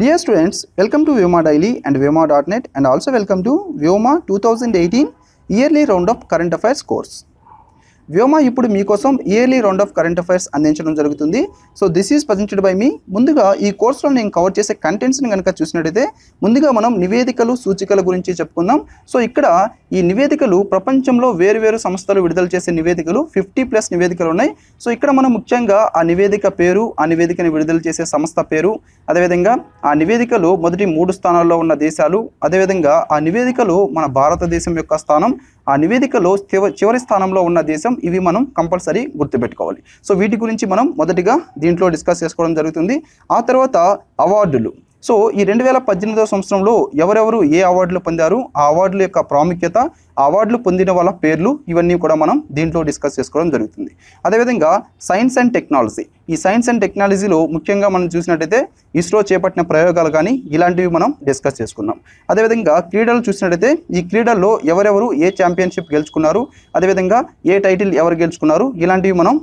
Dear students, welcome to Vyoma Daily and Vyoma.net, and also welcome to Vyoma 2018 Yearly Roundup Current Affairs course. Vyoma ఇప్పుడు మీకోసం yearly round of current affairs అందించడం జరుగుతుంది. So this is presented by me. ముందుగా ఈ కోర్సులో నేను cover చేసే కంటెంట్స్ని కనుక చూసినట్టయితే, ముందుగా మనం నివేదికలు సూచికల గురించి చెప్పుకుందాం. సో ఇక్కడ ఈ నివేదికలు ప్రపంచంలో వేరువేరు సంస్థలు విడుదల చేసే నివేదికలు 50+ నివేదికలు ఉన్నాయి. సో ఇక్కడ మనం ముఖ్యంగా ఆ నివేదిక పేరు, ఆ నివేదికను విడుదల చేసే సంస్థ పేరు, అదేవిధంగా ఆ నివేదికలో మొదటి 3 స్థానాల్లో ఉన్న దేశాలు, అదేవిధంగా ఆ నివేదికలో మన భారతదేశం యొక్క స్థానం, ఆ నివేదికలో చివరి స్థానంలో ఉన్న దేశం, ఇవి మనం కంపల్సరీ గుర్తుపెట్టుకోవాలి. సో వీటి గురించి మనం మొదటిగా దీంట్లో డిస్కస్ చేసుకోవడం జరుగుతుంది. ఆ తర్వాత అవార్డులు. సో ఈ 2018వ సంవత్సరంలో ఎవరెవరు ఏ అవార్డులు పొందారు, ఆ అవార్డుల యొక్క ప్రాముఖ్యత, అవార్డులు పొందిన వాళ్ళ పేర్లు, ఇవన్నీ కూడా మనం దీంట్లో డిస్కస్ చేసుకోవడం జరుగుతుంది. అదేవిధంగా సైన్స్ అండ్ టెక్నాలజీ. ఈ సైన్స్ అండ్ టెక్నాలజీలో ముఖ్యంగా మనం చూసినట్టయితే ఇస్రో చేపట్టిన ప్రయోగాలు కానీ ఇలాంటివి మనం డిస్కస్ చేసుకున్నాం. అదేవిధంగా క్రీడలు చూసినట్టయితే ఈ క్రీడల్లో ఎవరెవరు ఏ ఛాంపియన్షిప్ గెలుచుకున్నారు, అదేవిధంగా ఏ టైటిల్ ఎవరు గెలుచుకున్నారు, ఇలాంటివి మనం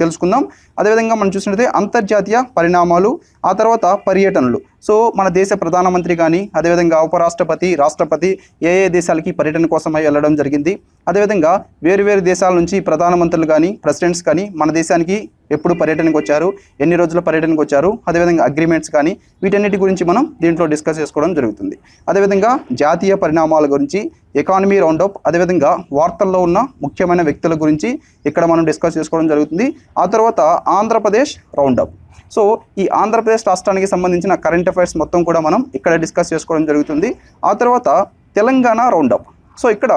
తెలుసుకుందాం. అదేవిధంగా మనం చూసినట్టయితే అంతర్జాతీయ పరిణామాలు, ఆ తర్వాత పర్యటనలు. సో మన దేశ ప్రధానమంత్రి కానీ, అదేవిధంగా ఉపరాష్ట్రపతి, రాష్ట్రపతి ఏ ఏ దేశాలకి పర్యటన కోసమై వెళ్ళడం జరిగింది, అదేవిధంగా వేరువేరు దేశాల నుంచి ప్రధానమంత్రులు కానీ, ప్రెసిడెంట్స్ కానీ మన దేశానికి ఎప్పుడు పర్యటనకు వచ్చారు, ఎన్ని రోజుల పర్యటనకు వచ్చారు, అదేవిధంగా అగ్రిమెంట్స్ కానీ, వీటన్నిటి గురించి మనం దీంట్లో డిస్కస్ చేసుకోవడం జరుగుతుంది. అదేవిధంగా జాతీయ పరిణామాల గురించి, ఎకానమీ రౌండప్, అదేవిధంగా వార్తల్లో ఉన్న ముఖ్యమైన వ్యక్తుల గురించి ఇక్కడ మనం డిస్కస్ చేసుకోవడం జరుగుతుంది. ఆ తర్వాత ఆంధ్రప్రదేశ్ రౌండప్. సో ఈ ఆంధ్రప్రదేశ్ రాష్ట్రానికి సంబంధించిన కరెంట్ అఫైర్స్ మొత్తం కూడా మనం ఇక్కడ డిస్కస్ చేసుకోవడం జరుగుతుంది. ఆ తర్వాత తెలంగాణ రౌండప్. సో ఇక్కడ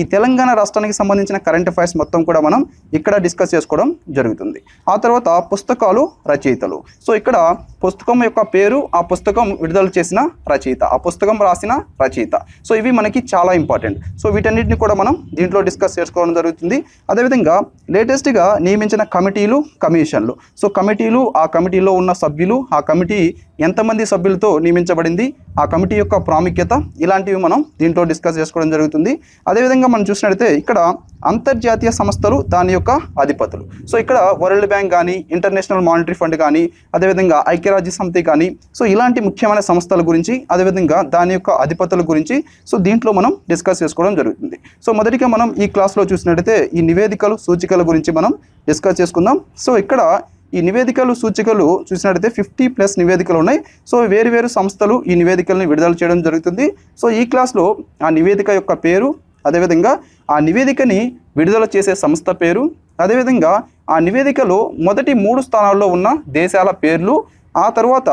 ఈ తెలంగాణ రాష్ట్రానికి సంబంధించిన కరెంట్ అఫైర్స్ మొత్తం కూడా మనం ఇక్కడ డిస్కస్ చేసుకోవడం జరుగుతుంది. ఆ తర్వాత పుస్తకాలు, రచయితలు. సో ఇక్కడ పుస్తకం యొక్క పేరు, ఆ పుస్తకం విడుదల చేసిన రచయిత, ఆ పుస్తకం రాసిన రచయిత. సో ఇవి మనకి చాలా ఇంపార్టెంట్. సో వీటన్నిటిని కూడా మనం దీంట్లో డిస్కస్ చేసుకోవడం జరుగుతుంది. అదేవిధంగా లేటెస్ట్గా నియమించిన కమిటీలు, కమిషన్లు. సో కమిటీలు, ఆ కమిటీలో ఉన్న సభ్యులు, ఆ కమిటీ ఎంతమంది సభ్యులతో నియమించబడింది, ఆ కమిటీ యొక్క ప్రాముఖ్యత, ఇలాంటివి మనం దీంట్లో డిస్కస్ చేసుకోవడం జరుగుతుంది. అదేవిధంగా మనం చూసినట్లయితే ఇక్కడ అంతర్జాతీయ సంస్థలు, దాని యొక్క అధిపతులు. సో ఇక్కడ వరల్డ్ బ్యాంక్ కానీ, ఇంటర్నేషనల్ మానిటరీ ఫండ్ కానీ, అదేవిధంగా ఐక్యరాజ్య సమితి కానీ, సో ఇలాంటి ముఖ్యమైన సంస్థల గురించి, అదేవిధంగా దాని యొక్క అధిపతుల గురించి సో దీంట్లో మనం డిస్కస్ చేసుకోవడం జరుగుతుంది. సో మొదటిగా మనం ఈ క్లాస్లో చూసినట్లయితే ఈ నివేదికలు సూచికల గురించి మనం డిస్కస్ చేసుకుందాం. సో ఇక్కడ ఈ నివేదికలు సూచికలు చూసినట్టయితే 50+ నివేదికలు ఉన్నాయి. సో వేరువేరు సంస్థలు ఈ నివేదికలను విడుదల చేయడం జరుగుతుంది. సో ఈ క్లాస్లో ఆ నివేదిక యొక్క పేరు, అదేవిధంగా ఆ నివేదికని విడుదల చేసే సంస్థ పేరు, అదేవిధంగా ఆ నివేదికలో మొదటి 3 స్థానాల్లో ఉన్న దేశాల పేర్లు, ఆ తర్వాత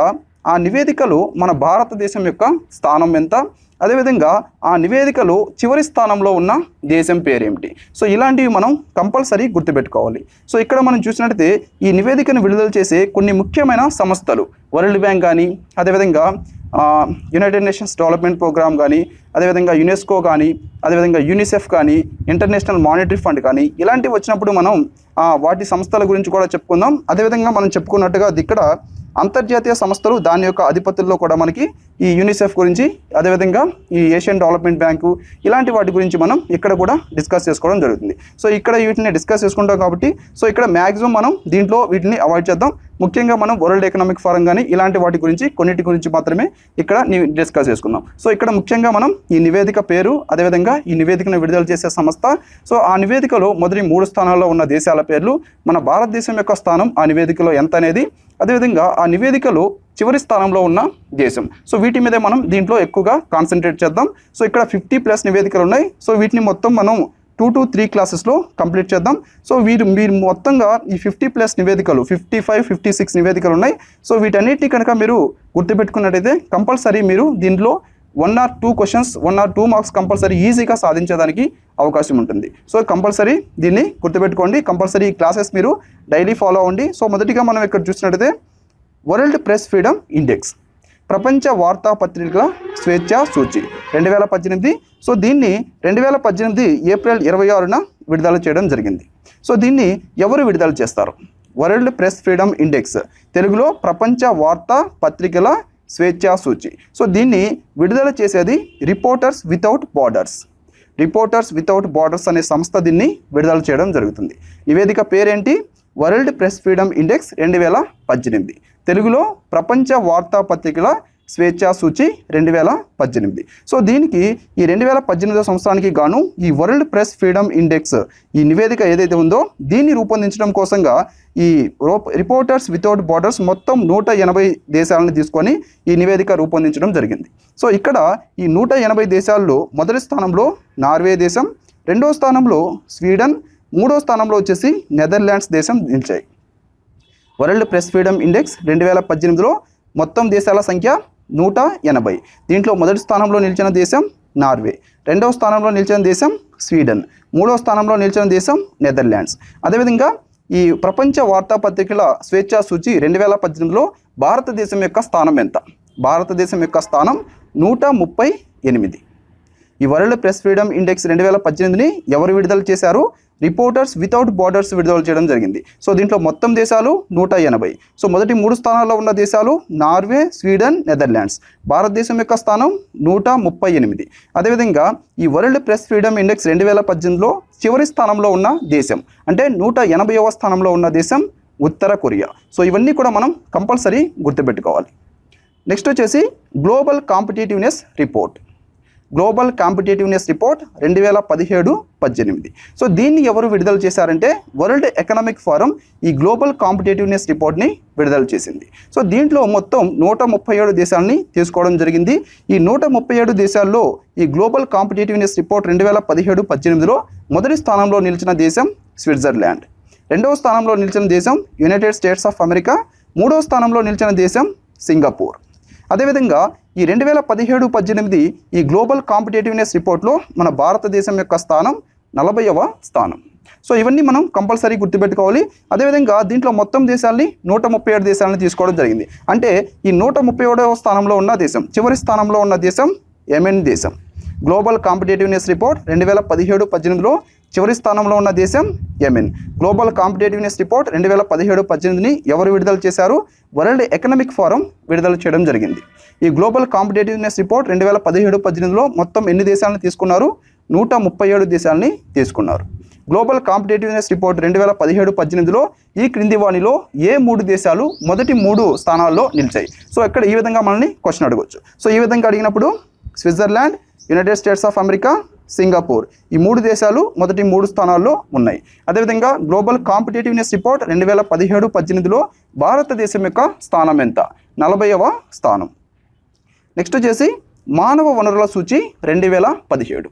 ఆ నివేదికలో మన భారతదేశం యొక్క స్థానం ఎంత, అదేవిధంగా ఆ నివేదికలో చివరి స్థానంలో ఉన్న దేశం పేరేమిటి, సో ఇలాంటివి మనం కంపల్సరీ గుర్తుపెట్టుకోవాలి. సో ఇక్కడ మనం చూసినట్టయితే ఈ నివేదికను విడుదల చేసే కొన్ని ముఖ్యమైన సంస్థలు, వరల్డ్ బ్యాంక్ కానీ, అదేవిధంగా యునైటెడ్ నేషన్స్ డెవలప్మెంట్ ప్రోగ్రామ్ కానీ, అదేవిధంగా యునెస్కో కానీ, అదేవిధంగా యూనిసెఫ్ కానీ, ఇంటర్నేషనల్ మానిటరీ ఫండ్ కానీ, ఇలాంటివి వచ్చినప్పుడు మనం వాటి సంస్థల గురించి కూడా చెప్పుకుందాం. అదేవిధంగా మనం చెప్పుకున్నట్టుగా ఇక్కడ అంతర్జాతీయ సంస్థలు, దాని యొక్క అధిపతుల్లో కూడా మనకి ఈ యూనిసెఫ్ గురించి, అదేవిధంగా ఈ ఏషియన్ డెవలప్మెంట్ బ్యాంకు, ఇలాంటి వాటి గురించి మనం ఇక్కడ కూడా డిస్కస్ చేసుకోవడం జరుగుతుంది. సో ఇక్కడ వీటిని డిస్కస్ చేసుకుంటాం కాబట్టి సో ఇక్కడ మ్యాక్సిమం మనం దీంట్లో వీటిని అవాయిడ్ చేద్దాం. ముఖ్యంగా మనం వరల్డ్ ఎకనామిక్ ఫోరం కానీ ఇలాంటి వాటి గురించి, కొన్నిటి గురించి మాత్రమే ఇక్కడ డిస్కస్ చేసుకుందాం. సో ఇక్కడ ముఖ్యంగా మనం ఈ నివేదిక పేరు, అదేవిధంగా ఈ నివేదికను విడుదల చేసే సంస్థ, సో ఆ నివేదికలో మొదటి 3 స్థానాల్లో ఉన్న దేశాల పేర్లు, మన భారతదేశం యొక్క స్థానం ఆ నివేదికలో ఎంత అనేది, అదేవిధంగా ఆ నివేదికలో చివరి స్థానంలో ఉన్న దేశం, సో వీటి మీదే మనం దీంట్లో ఎక్కువగా కాన్సన్ట్రేట్ చేద్దాం. సో ఇక్కడ 50+ నివేదికలు ఉన్నాయి. సో వీటిని మొత్తం మనం 2 to 3 క్లాసెస్లో కంప్లీట్ చేద్దాం. సో మీరు మొత్తంగా ఈ 50+ నివేదికలు, 55, 56 నివేదికలు ఉన్నాయి. సో వీటన్నిటిని కనుక మీరు గుర్తుపెట్టుకున్నట్టయితే కంపల్సరీ మీరు దీంట్లో 1 or 2 questions, 1 or 2 marks compulsory ఈజీగా సాధించడానికి అవకాశం ఉంటుంది. సో కంపల్సరీ దీన్ని గుర్తుపెట్టుకోండి. కంపల్సరీ ఈ క్లాసెస్ మీరు డైలీ ఫాలో అవ్వండి. సో మొదటిగా మనం ఇక్కడ చూసినట్టయితే వరల్డ్ ప్రెస్ ఫ్రీడమ్ ఇండెక్స్, ప్రపంచ వార్తాపత్రికల స్వేచ్ఛా సూచి 2018. సో దీన్ని 2018 ఏప్రిల్ 26న విడుదల చేయడం జరిగింది. సో దీన్ని ఎవరు విడుదల చేస్తారు? వరల్డ్ ప్రెస్ ఫ్రీడమ్ ఇండెక్స్, తెలుగులో ప్రపంచ వార్తాపత్రికల స్వేచ్ఛా సూచి. సో దీన్ని విడుదల చేసేది reporters without borders. Reporters without borders అనే సంస్థ దీన్ని విడుదల చేయడం జరుగుతుంది. నివేదిక పేరేంటి? వరల్డ్ ప్రెస్ ఫ్రీడమ్ ఇండెక్స్ 2018, తెలుగులో ప్రపంచ వార్తాపత్రికల స్వేచ్ఛా సూచి 2018. సో దీనికి ఈ 2018 సంవత్సరానికి గాను ఈ వరల్డ్ ప్రెస్ ఫ్రీడమ్ ఇండెక్స్ ఈ నివేదిక ఏదైతే ఉందో దీన్ని రూపొందించడం కోసంగా ఈ రిపోర్టర్స్ వితౌట్ బార్డర్స్ మొత్తం 180 దేశాలను తీసుకొని ఈ నివేదిక రూపొందించడం జరిగింది. సో ఇక్కడ ఈ 180 దేశాల్లో మొదటి స్థానంలో నార్వే దేశం, రెండో స్థానంలో స్వీడన్, మూడో స్థానంలో వచ్చేసి నెదర్లాండ్స్ దేశం నిలిచాయి. వరల్డ్ ప్రెస్ ఫ్రీడమ్ ఇండెక్స్ 2018లో మొత్తం దేశాల సంఖ్య 180. దీంట్లో మొదటి స్థానంలో నిలిచిన దేశం నార్వే, రెండవ స్థానంలో నిలిచిన దేశం స్వీడన్, మూడో స్థానంలో నిలిచిన దేశం నెదర్లాండ్స్. అదేవిధంగా ఈ ప్రపంచ వార్తాపత్రికల స్వేచ్ఛా సూచి 2018లో భారతదేశం యొక్క స్థానం ఎంత? భారతదేశం యొక్క స్థానం 138. ఈ వరల్డ్ ప్రెస్ ఫ్రీడమ్ ఇండెక్స్ 2018ని ఎవరు విడుదల చేశారు? రిపోర్టర్స్ వితౌట్ బార్డర్స్ విడుదల చేయడం జరిగింది. సో దీంట్లో మొత్తం దేశాలు 180. సో మొదటి 3 స్థానాల్లో ఉన్న దేశాలు నార్వే, స్వీడన్, నెదర్లాండ్స్. భారతదేశం యొక్క స్థానం 138. అదేవిధంగా ఈ వరల్డ్ ప్రెస్ ఫ్రీడమ్ ఇండెక్స్ 2018లో చివరి స్థానంలో ఉన్న దేశం అంటే 180వ స్థానంలో ఉన్న దేశం ఉత్తర కొరియా. సో ఇవన్నీ కూడా మనం కంపల్సరీ గుర్తుపెట్టుకోవాలి. నెక్స్ట్ వచ్చేసి global competitiveness report. Global competitiveness report 2017-18. So దీన్ని ఎవరు విడుదల చేశారంటే వరల్డ్ ఎకనామిక్ ఫోరం ఈ గ్లోబల్ కాంపిటేటివ్నెస్ రిపోర్ట్ని విడుదల చేసింది. సో దీంట్లో మొత్తం 137 దేశాలని తీసుకోవడం జరిగింది. ఈ 137 దేశాల్లో ఈ గ్లోబల్ కాంపిటేటివ్నెస్ రిపోర్ట్ 2017-18లో మొదటి స్థానంలో నిలిచిన దేశం స్విట్జర్లాండ్, రెండవ స్థానంలో నిలిచిన దేశం యునైటెడ్ స్టేట్స్ ఆఫ్ అమెరికా, మూడవ స్థానంలో నిలిచిన దేశం సింగపూర్. అదేవిధంగా ఈ 2017-18 ఈ గ్లోబల్ కాంపిటేటివ్నెస్ రిపోర్ట్లో మన భారతదేశం యొక్క స్థానం 40వ స్థానం. సో ఇవన్నీ మనం కంపల్సరీ గుర్తుపెట్టుకోవాలి. అదేవిధంగా దీంట్లో మొత్తం దేశాలని 137 దేశాలను తీసుకోవడం జరిగింది. అంటే ఈ 137వ స్థానంలో ఉన్న దేశం, చివరి స్థానంలో ఉన్న దేశం యెమెన్ దేశం. గ్లోబల్ కాంపిటేటివ్నెస్ రిపోర్ట్ 2017-18లో చివరి స్థానంలో ఉన్న దేశం యెమెన్. గ్లోబల్ కాంపిటేటివ్నెస్ రిపోర్ట్ 2017-18ని ఎవరు విడుదల చేశారు? వరల్డ్ ఎకనామిక్ ఫోరం విడుదల చేయడం జరిగింది. ఈ గ్లోబల్ కాంపిటేటివ్నెస్ రిపోర్ట్ 2017-18లో మొత్తం ఎన్ని దేశాలను తీసుకున్నారు? 137 దేశాలని తీసుకున్నారు. గ్లోబల్ కాంపిటేటివ్నెస్ రిపోర్ట్ 2017-18లో ఈ క్రింది వాణిలో ఏ 3 దేశాలు మొదటి 3 స్థానాల్లో నిలిచాయి? సో ఇక్కడ ఈ విధంగా మనల్ని క్వశ్చన్ అడగవచ్చు. సో ఈ విధంగా అడిగినప్పుడు Switzerland, United States of America, Singapore ఈ 3 దేశాలు మొదటి 3 స్థానాల్లో ఉన్నాయి. అదేవిధంగా గ్లోబల్ కాంపిటేటివ్నెస్ రిపోర్ట్ 2017-18లో భారతదేశం యొక్క స్థానం ఎంత? 40వ స్థానం. నెక్స్ట్ వచ్చేసి మానవ వనరుల సూచి 2017.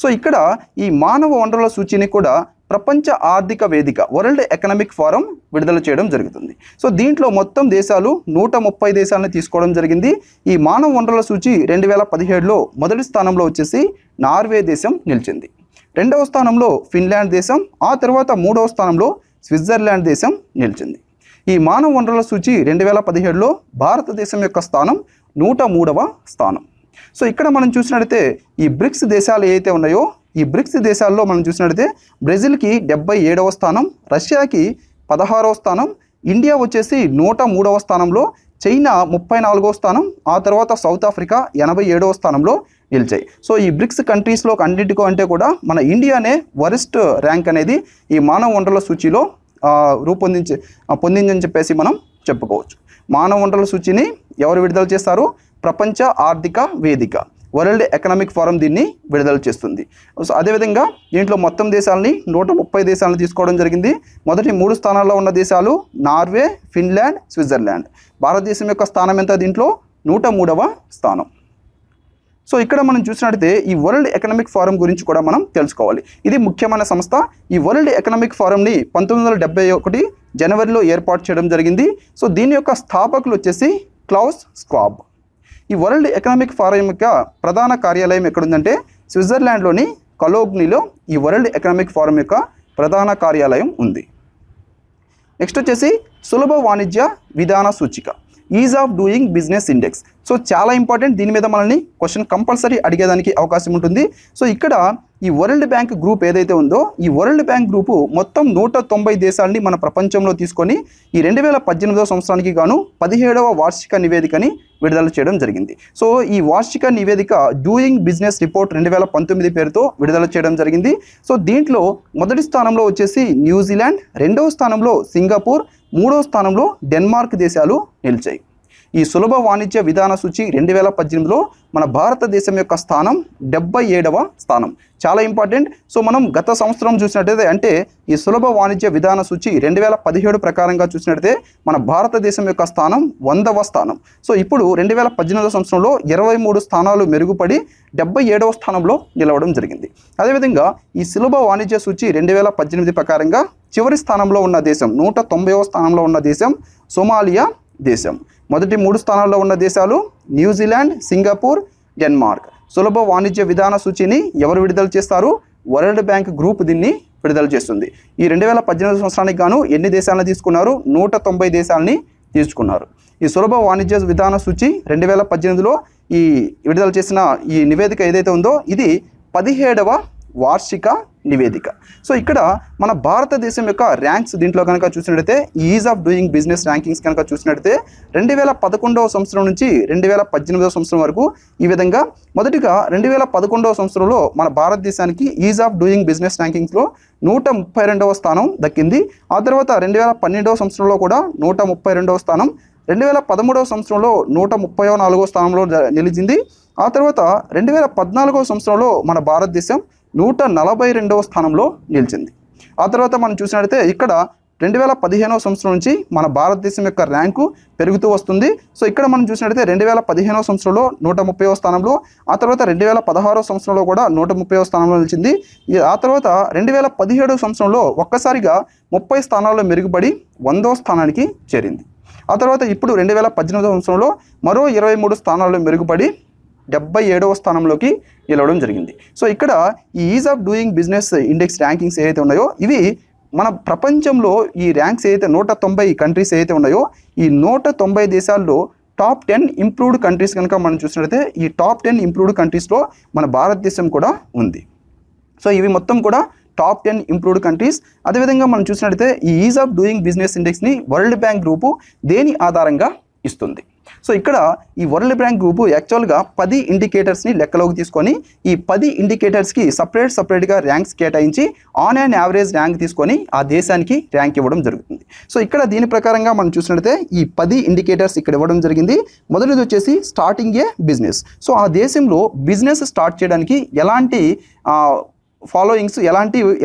సో ఇక్కడ ఈ మానవ వనరుల సూచిని కూడా ప్రపంచ ఆర్థిక వేదిక వరల్డ్ ఎకనామిక్ ఫోరం విడుదల చేయడం జరుగుతుంది. సో దీంట్లో మొత్తం దేశాలు 130 దేశాలను తీసుకోవడం జరిగింది. ఈ మానవ వనరుల సూచి 2017లో మొదటి స్థానంలో వచ్చేసి నార్వే దేశం నిలిచింది, రెండవ స్థానంలో ఫిన్లాండ్ దేశం, ఆ తర్వాత మూడవ స్థానంలో స్విట్జర్లాండ్ దేశం నిలిచింది. ఈ మానవ వనరుల సూచి 2017లో భారతదేశం యొక్క స్థానం 103వ స్థానం. సో ఇక్కడ మనం చూసినట్లయితే ఈ బ్రిక్స్ దేశాలు ఏవైతే ఉన్నాయో ఈ బ్రిక్స్ దేశాల్లో మనం చూసినట్లయితే బ్రెజిల్కి 77వ స్థానం, రష్యాకి 16వ స్థానం, ఇండియా వచ్చేసి 103వ స్థానంలో, చైనా 34వ స్థానం, ఆ తర్వాత సౌత్ ఆఫ్రికా 87వ స్థానంలో నిలిచాయి. సో ఈ బ్రిక్స్ కంట్రీస్లో అన్నిటికో అంటే కూడా మన ఇండియానే వరెస్ట్ ర్యాంక్ అనేది ఈ మానవ వనరుల సూచిలో పొందిందని చెప్పేసి మనం చెప్పుకోవచ్చు. మానవ వనరుల సూచిని ఎవరు విడుదల చేస్తారు? ప్రపంచ ఆర్థిక వేదిక వరల్డ్ ఎకనామిక్ ఫోరం దీన్ని విడుదల చేస్తుంది. సో అదేవిధంగా దీంట్లో మొత్తం దేశాలని 130 దేశాలను తీసుకోవడం జరిగింది. మొదటి 3 స్థానాల్లో ఉన్న దేశాలు నార్వే, ఫిన్లాండ్, స్విట్జర్లాండ్. భారతదేశం యొక్క స్థానం ఎంత? దీంట్లో 103వ స్థానం. సో ఇక్కడ మనం చూసినట్లయితే ఈ వరల్డ్ ఎకనామిక్ ఫోరం గురించి కూడా మనం తెలుసుకోవాలి. ఇది ముఖ్యమైన సంస్థ. ఈ వరల్డ్ ఎకనామిక్ ఫోరంని 1971 జనవరిలో ఏర్పాటు చేయడం జరిగింది. సో దీని యొక్క స్థాపకులు వచ్చేసి క్లౌస్ స్క్వాబ్. ఈ వరల్డ్ ఎకనామిక్ ఫోరం యొక్క ప్రధాన కార్యాలయం ఎక్కడుందంటే స్విట్జర్లాండ్లోని కలోగ్నీలో ఈ వరల్డ్ ఎకనామిక్ ఫోరం యొక్క ప్రధాన కార్యాలయం ఉంది. నెక్స్ట్ వచ్చేసి సులభ వాణిజ్య విధాన సూచిక ease of doing business index. So చాలా ఇంపార్టెంట్, దీని మీద మనల్ని క్వశ్చన్ కంపల్సరీ అడిగేదానికి అవకాశం ఉంటుంది. సో ఇక్కడ ఈ వరల్డ్ బ్యాంక్ గ్రూప్ ఏదైతే ఉందో, ఈ వరల్డ్ బ్యాంక్ గ్రూపు మొత్తం 190 దేశాలని మన ప్రపంచంలో తీసుకొని ఈ 2018వ సంవత్సరానికి గాను 17వ వార్షిక నివేదికని విడుదల చేయడం జరిగింది. సో ఈ వార్షిక నివేదిక డూయింగ్ బిజినెస్ రిపోర్ట్ 2019 పేరుతో విడుదల చేయడం జరిగింది. సో దీంట్లో మొదటి స్థానంలో వచ్చేసి న్యూజిలాండ్, రెండవ స్థానంలో సింగపూర్, మూడవ స్థానంలో డెన్మార్క్ దేశాలు నిలిచాయి. ఈ సులభ వాణిజ్య విధాన సూచి 2018లో మన భారతదేశం యొక్క స్థానం 77వ స్థానం. చాలా ఇంపార్టెంట్. సో మనం గత సంవత్సరం చూసినట్టయితే, అంటే ఈ సులభ వాణిజ్య విధాన సూచి 2017 ప్రకారంగా చూసినట్టయితే మన భారతదేశం యొక్క స్థానం 100వ స్థానం. సో ఇప్పుడు 2018 సంవత్సరంలో 23 స్థానాలు మెరుగుపడి 77వ స్థానంలో నిలవడం జరిగింది. అదేవిధంగా ఈ సులభ వాణిజ్య సూచి 2018 ప్రకారంగా చివరి స్థానంలో ఉన్న దేశం, 190వ స్థానంలో ఉన్న దేశం సోమాలియా దేశం. మొదటి 3 స్థానాల్లో ఉన్న దేశాలు న్యూజిలాండ్, సింగపూర్, డెన్మార్క్. సులభ వాణిజ్య విధాన సూచిని ఎవరు విడుదల చేస్తారు? వరల్డ్ బ్యాంక్ గ్రూప్ దీన్ని విడుదల చేస్తుంది. ఈ 2018 సంవత్సరానికి గాను ఎన్ని దేశాలను తీసుకున్నారు? 190 దేశాలని తీసుకున్నారు. ఈ సులభ వాణిజ్య విధాన సూచి 2018లో ఈ విడుదల చేసిన ఈ నివేదిక ఏదైతే ఉందో, ఇది 17వ వార్షిక నివేదిక. సో ఇక్కడ మన భారతదేశం యొక్క ర్యాంక్స్ దీంట్లో కనుక చూసినట్టయితే, ease of doing business rankings కనుక చూసినట్టయితే 2011వ సంవత్సరం నుంచి 2018వ సంవత్సరం వరకు ఈ విధంగా మొదటిగా 2011వ సంవత్సరంలో మన భారతదేశానికి ఈజ్ ఆఫ్ డూయింగ్ బిజినెస్ ర్యాంకింగ్స్లో 132వ స్థానం దక్కింది. ఆ తర్వాత 2012వ సంవత్సరంలో కూడా 132వ స్థానం, 2013వ సంవత్సరంలో 134వ స్థానంలో నిలిచింది. ఆ తర్వాత 2014వ సంవత్సరంలో మన భారతదేశం 142వ స్థానంలో నిలిచింది. ఆ తర్వాత మనం చూసినట్లయితే ఇక్కడ 2015వ సంవత్సరం నుంచి మన భారతదేశం యొక్క ర్యాంకు పెరుగుతూ వస్తుంది. సో ఇక్కడ మనం చూసినట్లయితే 2015వ సంవత్సరంలో 130వ స్థానంలో, ఆ తర్వాత 2016వ సంవత్సరంలో కూడా 130వ స్థానంలో నిలిచింది. ఆ తర్వాత 2017వ సంవత్సరంలో ఒక్కసారిగా 30 స్థానాల్లో మెరుగుపడి 100వ స్థానానికి చేరింది. ఆ తర్వాత ఇప్పుడు 2018వ సంవత్సరంలో మరో 23 స్థానాల్లో మెరుగుపడి 77వ స్థానంలోకి నిలవడం జరిగింది. సో ఇక్కడ ఈ ease of doing business index rankings ఏవైతే ఉన్నాయో, ఇవి మన ప్రపంచంలో ఈ ర్యాంక్స్ ఏవైతే 190 కంట్రీస్ ఏవైతే ఉన్నాయో, ఈ 190 దేశాల్లో టాప్ 10 ఇంప్రూవ్డ్ కంట్రీస్ కనుక మనం చూసినట్లయితే, ఈ టాప్ 10 ఇంప్రూవ్డ్ కంట్రీస్లో మన భారతదేశం కూడా ఉంది. సో ఇవి మొత్తం కూడా టాప్ 10 ఇంప్రూవ్డ్ కంట్రీస్. అదేవిధంగా మనం చూసినట్లయితే ఈ ఈజ్ ఆఫ్ డూయింగ్ బిజినెస్ ఇండెక్స్ని వరల్డ్ బ్యాంక్ గ్రూపు దేని ఆధారంగా ఇస్తుంది? సో ఇక్కడ ఈ వరల్డ్ బ్యాంక్ గ్రూపు యాక్చువల్గా 10 ఇండికేటర్స్ని లెక్కలోకి తీసుకొని, ఈ 10 ఇండికేటర్స్కి సపరేట్గా ర్యాంక్స్ కేటాయించి ఆన్ అండ్ యావరేజ్ ర్యాంక్ తీసుకొని ఆ దేశానికి ర్యాంక్ ఇవ్వడం జరుగుతుంది. సో ఇక్కడ దీని ప్రకారంగా మనం చూసినట్లయితే ఈ 10 ఇండికేటర్స్ ఇక్కడ ఇవ్వడం జరిగింది. మొదటిది వచ్చేసి స్టార్టింగ్ ఏ బిజినెస్. సో ఆ దేశంలో బిజినెస్ స్టార్ట్ చేయడానికి ఎలాంటి ఫాలోయింగ్స్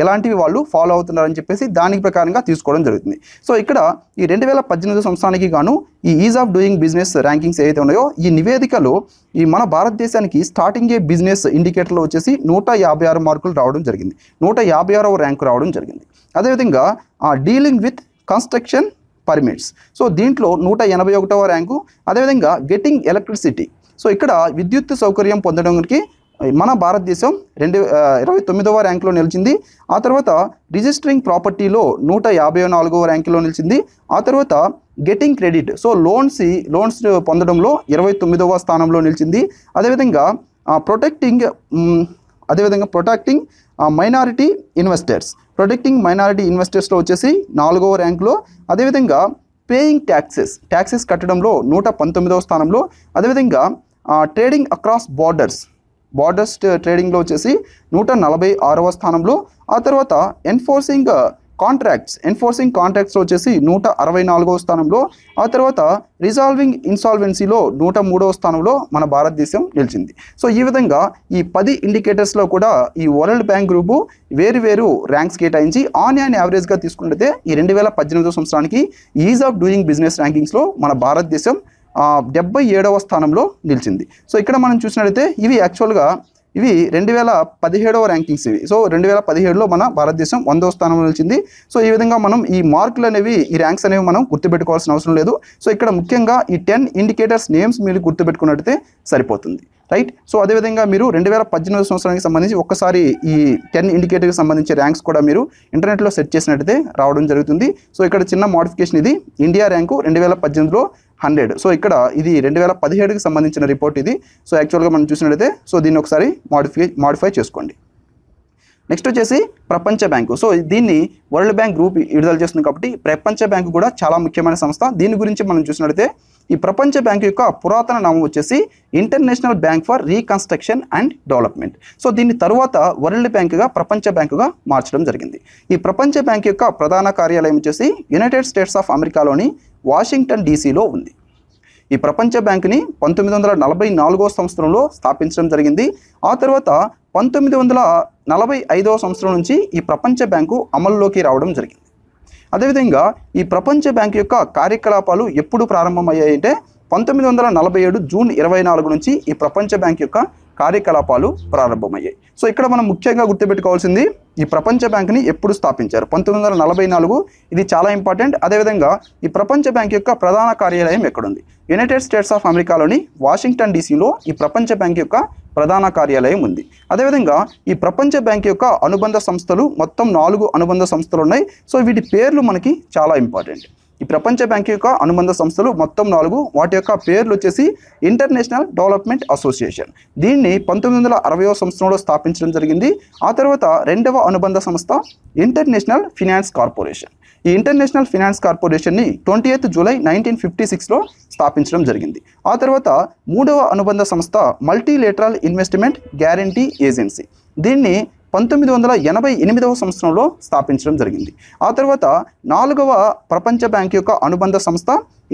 ఎలాంటివి వాళ్ళు ఫాలో అవుతున్నారని చెప్పేసి దానికి ప్రకారంగా తీసుకోవడం జరుగుతుంది. సో ఇక్కడ ఈ 2018 సంవత్సరానికి గాను ఈ ease of doing business rankings ఏవైతే ఉన్నాయో, ఈ నివేదికలో ఈ మన భారతదేశానికి స్టార్టింగ్ ఏ బిజినెస్ ఇండికేటర్లో వచ్చేసి 156 మార్కులు రావడం జరిగింది, 156వ ర్యాంకు రావడం జరిగింది. అదేవిధంగా dealing with construction permits, so దీంట్లో 181వ ర్యాంకు. అదేవిధంగా గెటింగ్ ఎలక్ట్రిసిటీ, సో ఇక్కడ విద్యుత్ సౌకర్యం పొందడానికి మన భారతదేశం 29వ ర్యాంకులో నిలిచింది. ఆ తర్వాత రిజిస్టరింగ్ ప్రాపర్టీలో 154వ ర్యాంకులో నిలిచింది. ఆ తర్వాత గెటింగ్ క్రెడిట్, సో లోన్స్ పొందడంలో 29వ స్థానంలో నిలిచింది. అదేవిధంగా protecting minority investors, protecting minority ఇన్వెస్టర్స్లో వచ్చేసి 4వ ర్యాంకులో. అదేవిధంగా పేయింగ్ ట్యాక్సెస్ కట్టడంలో 119వ స్థానంలో. అదేవిధంగా ట్రేడింగ్ అక్రాస్ బార్డర్స్ ట్రేడింగ్లో వచ్చేసి 146వ స్థానంలో. ఆ తర్వాత ఎన్ఫోర్సింగ్ కాంట్రాక్ట్స్లో వచ్చేసి 164వ స్థానంలో. ఆ తర్వాత రిజాల్వింగ్ ఇన్సాల్వెన్సీలో 103వ స్థానంలో మన భారతదేశం నిలిచింది. సో ఈ విధంగా ఈ 10 ఇండికేటర్స్లో కూడా ఈ వరల్డ్ బ్యాంక్ గ్రూపు వేరు ర్యాంక్స్ కేటాయించి ఆన్ అండ్ యావరేజ్గా తీసుకుంటే ఈ 2018 సంవత్సరానికి ఈజ్ ఆఫ్ డూయింగ్ బిజినెస్ ర్యాంకింగ్స్లో మన భారతదేశం 77వ స్థానంలో నిలిచింది. సో ఇక్కడ మనం చూసినట్లయితే ఇవి 2017వ ర్యాంకింగ్స్ ఇవి. సో 2017లో మన భారతదేశం 100వ స్థానంలో నిలిచింది. సో ఈ విధంగా మనం ఈ మార్కులు అనేవి, ఈ ర్యాంక్స్ అనేవి మనం గుర్తుపెట్టుకోవాల్సిన అవసరం లేదు. సో ఇక్కడ ముఖ్యంగా ఈ 10 ఇండికేటర్స్ నేమ్స్ మీరు గుర్తుపెట్టుకున్నట్టయితే సరిపోతుంది, రైట్? సో అదేవిధంగా మీరు 2018 సంవత్సరానికి సంబంధించి ఒక్కసారి ఈ 10 ఇండికేటర్కి సంబంధించి ర్యాంక్స్ కూడా మీరు ఇంటర్నెట్లో సెర్చ్ చేసినట్టయితే రావడం జరుగుతుంది. సో ఇక్కడ చిన్న మోడిఫికేషన్, ఇది ఇండియా ర్యాంకు 2018లో 100. సో ఇక్కడ ఇది 2017కి సంబంధించిన రిపోర్ట్ ఇది. సో యాక్చువల్గా మనం చూసినట్లయితే సో దీన్ని ఒకసారి మాడిఫై చేసుకోండి. నెక్స్ట్ వచ్చేసి ప్రపంచ బ్యాంకు. సో దీన్ని వరల్డ్ బ్యాంక్ గ్రూప్ విడుదల చేస్తుంది కాబట్టి ప్రపంచ బ్యాంకు కూడా చాలా ముఖ్యమైన సంస్థ. దీని గురించి మనం చూసినట్లయితే ఈ ప్రపంచ బ్యాంకు యొక్క పురాతన నామం వచ్చేసి international bank for reconstruction and development. So దీని తర్వాత వరల్డ్ బ్యాంకుగా ప్రపంచ బ్యాంకుగా మార్చడం జరిగింది. ఈ ప్రపంచ బ్యాంకు యొక్క ప్రధాన కార్యాలయం వచ్చేసి యునైటెడ్ స్టేట్స్ ఆఫ్ అమెరికాలోని వాషింగ్టన్ డీసీలో ఉంది. ఈ ప్రపంచ బ్యాంకుని 1944వ సంవత్సరంలో స్థాపించడం జరిగింది. ఆ తర్వాత 1945వ సంవత్సరం నుంచి ఈ ప్రపంచ బ్యాంకు అమల్లోకి రావడం జరిగింది. అదేవిధంగా ఈ ప్రపంచ బ్యాంకు యొక్క కార్యకలాపాలు ఎప్పుడు ప్రారంభమయ్యాయంటే 1947 జూన్ 24 నుంచి ఈ ప్రపంచ బ్యాంకు యొక్క కార్యకలాపాలు ప్రారంభమయ్యాయి. సో ఇక్కడ మనం ముఖ్యంగా గుర్తుపెట్టుకోవాల్సింది ఈ ప్రపంచ బ్యాంకుని ఎప్పుడు స్థాపించారు, 1944. ఇది చాలా ఇంపార్టెంట్. అదేవిధంగా ఈ ప్రపంచ బ్యాంకు యొక్క ప్రధాన కార్యాలయం ఎక్కడుంది, యునైటెడ్ స్టేట్స్ ఆఫ్ అమెరికాలోని వాషింగ్టన్ డీసీలో ఈ ప్రపంచ బ్యాంకు యొక్క ప్రధాన కార్యాలయం ఉంది. అదేవిధంగా ఈ ప్రపంచ బ్యాంకు యొక్క అనుబంధ సంస్థలు మొత్తం 4 అనుబంధ సంస్థలు ఉన్నాయి. సో వీటి పేర్లు మనకి చాలా ఇంపార్టెంట్. ఈ ప్రపంచ బ్యాంకు యొక్క అనుబంధ సంస్థలు మొత్తం 4. వాటి యొక్క పేర్లు వచ్చేసి ఇంటర్నేషనల్ డెవలప్మెంట్ అసోసియేషన్. దీన్ని 1960వ సంవత్సరంలో స్థాపించడం జరిగింది. ఆ తర్వాత 2వ అనుబంధ సంస్థ ఇంటర్నేషనల్ ఫినాన్స్ కార్పొరేషన్. ఈ ఇంటర్నేషనల్ ఫినాన్స్ కార్పొరేషన్ని 20 జూలై 1956లో స్థాపించడం జరిగింది. ఆ తర్వాత 3వ అనుబంధ సంస్థ మల్టీలేటరల్ ఇన్వెస్ట్మెంట్ గ్యారంటీ ఏజెన్సీ. దీన్ని 1988వ సంవత్సరంలో స్థాపించడం జరిగింది. ఆ తర్వాత 4వ ప్రపంచ బ్యాంక్ యొక్క అనుబంధ సంస్థ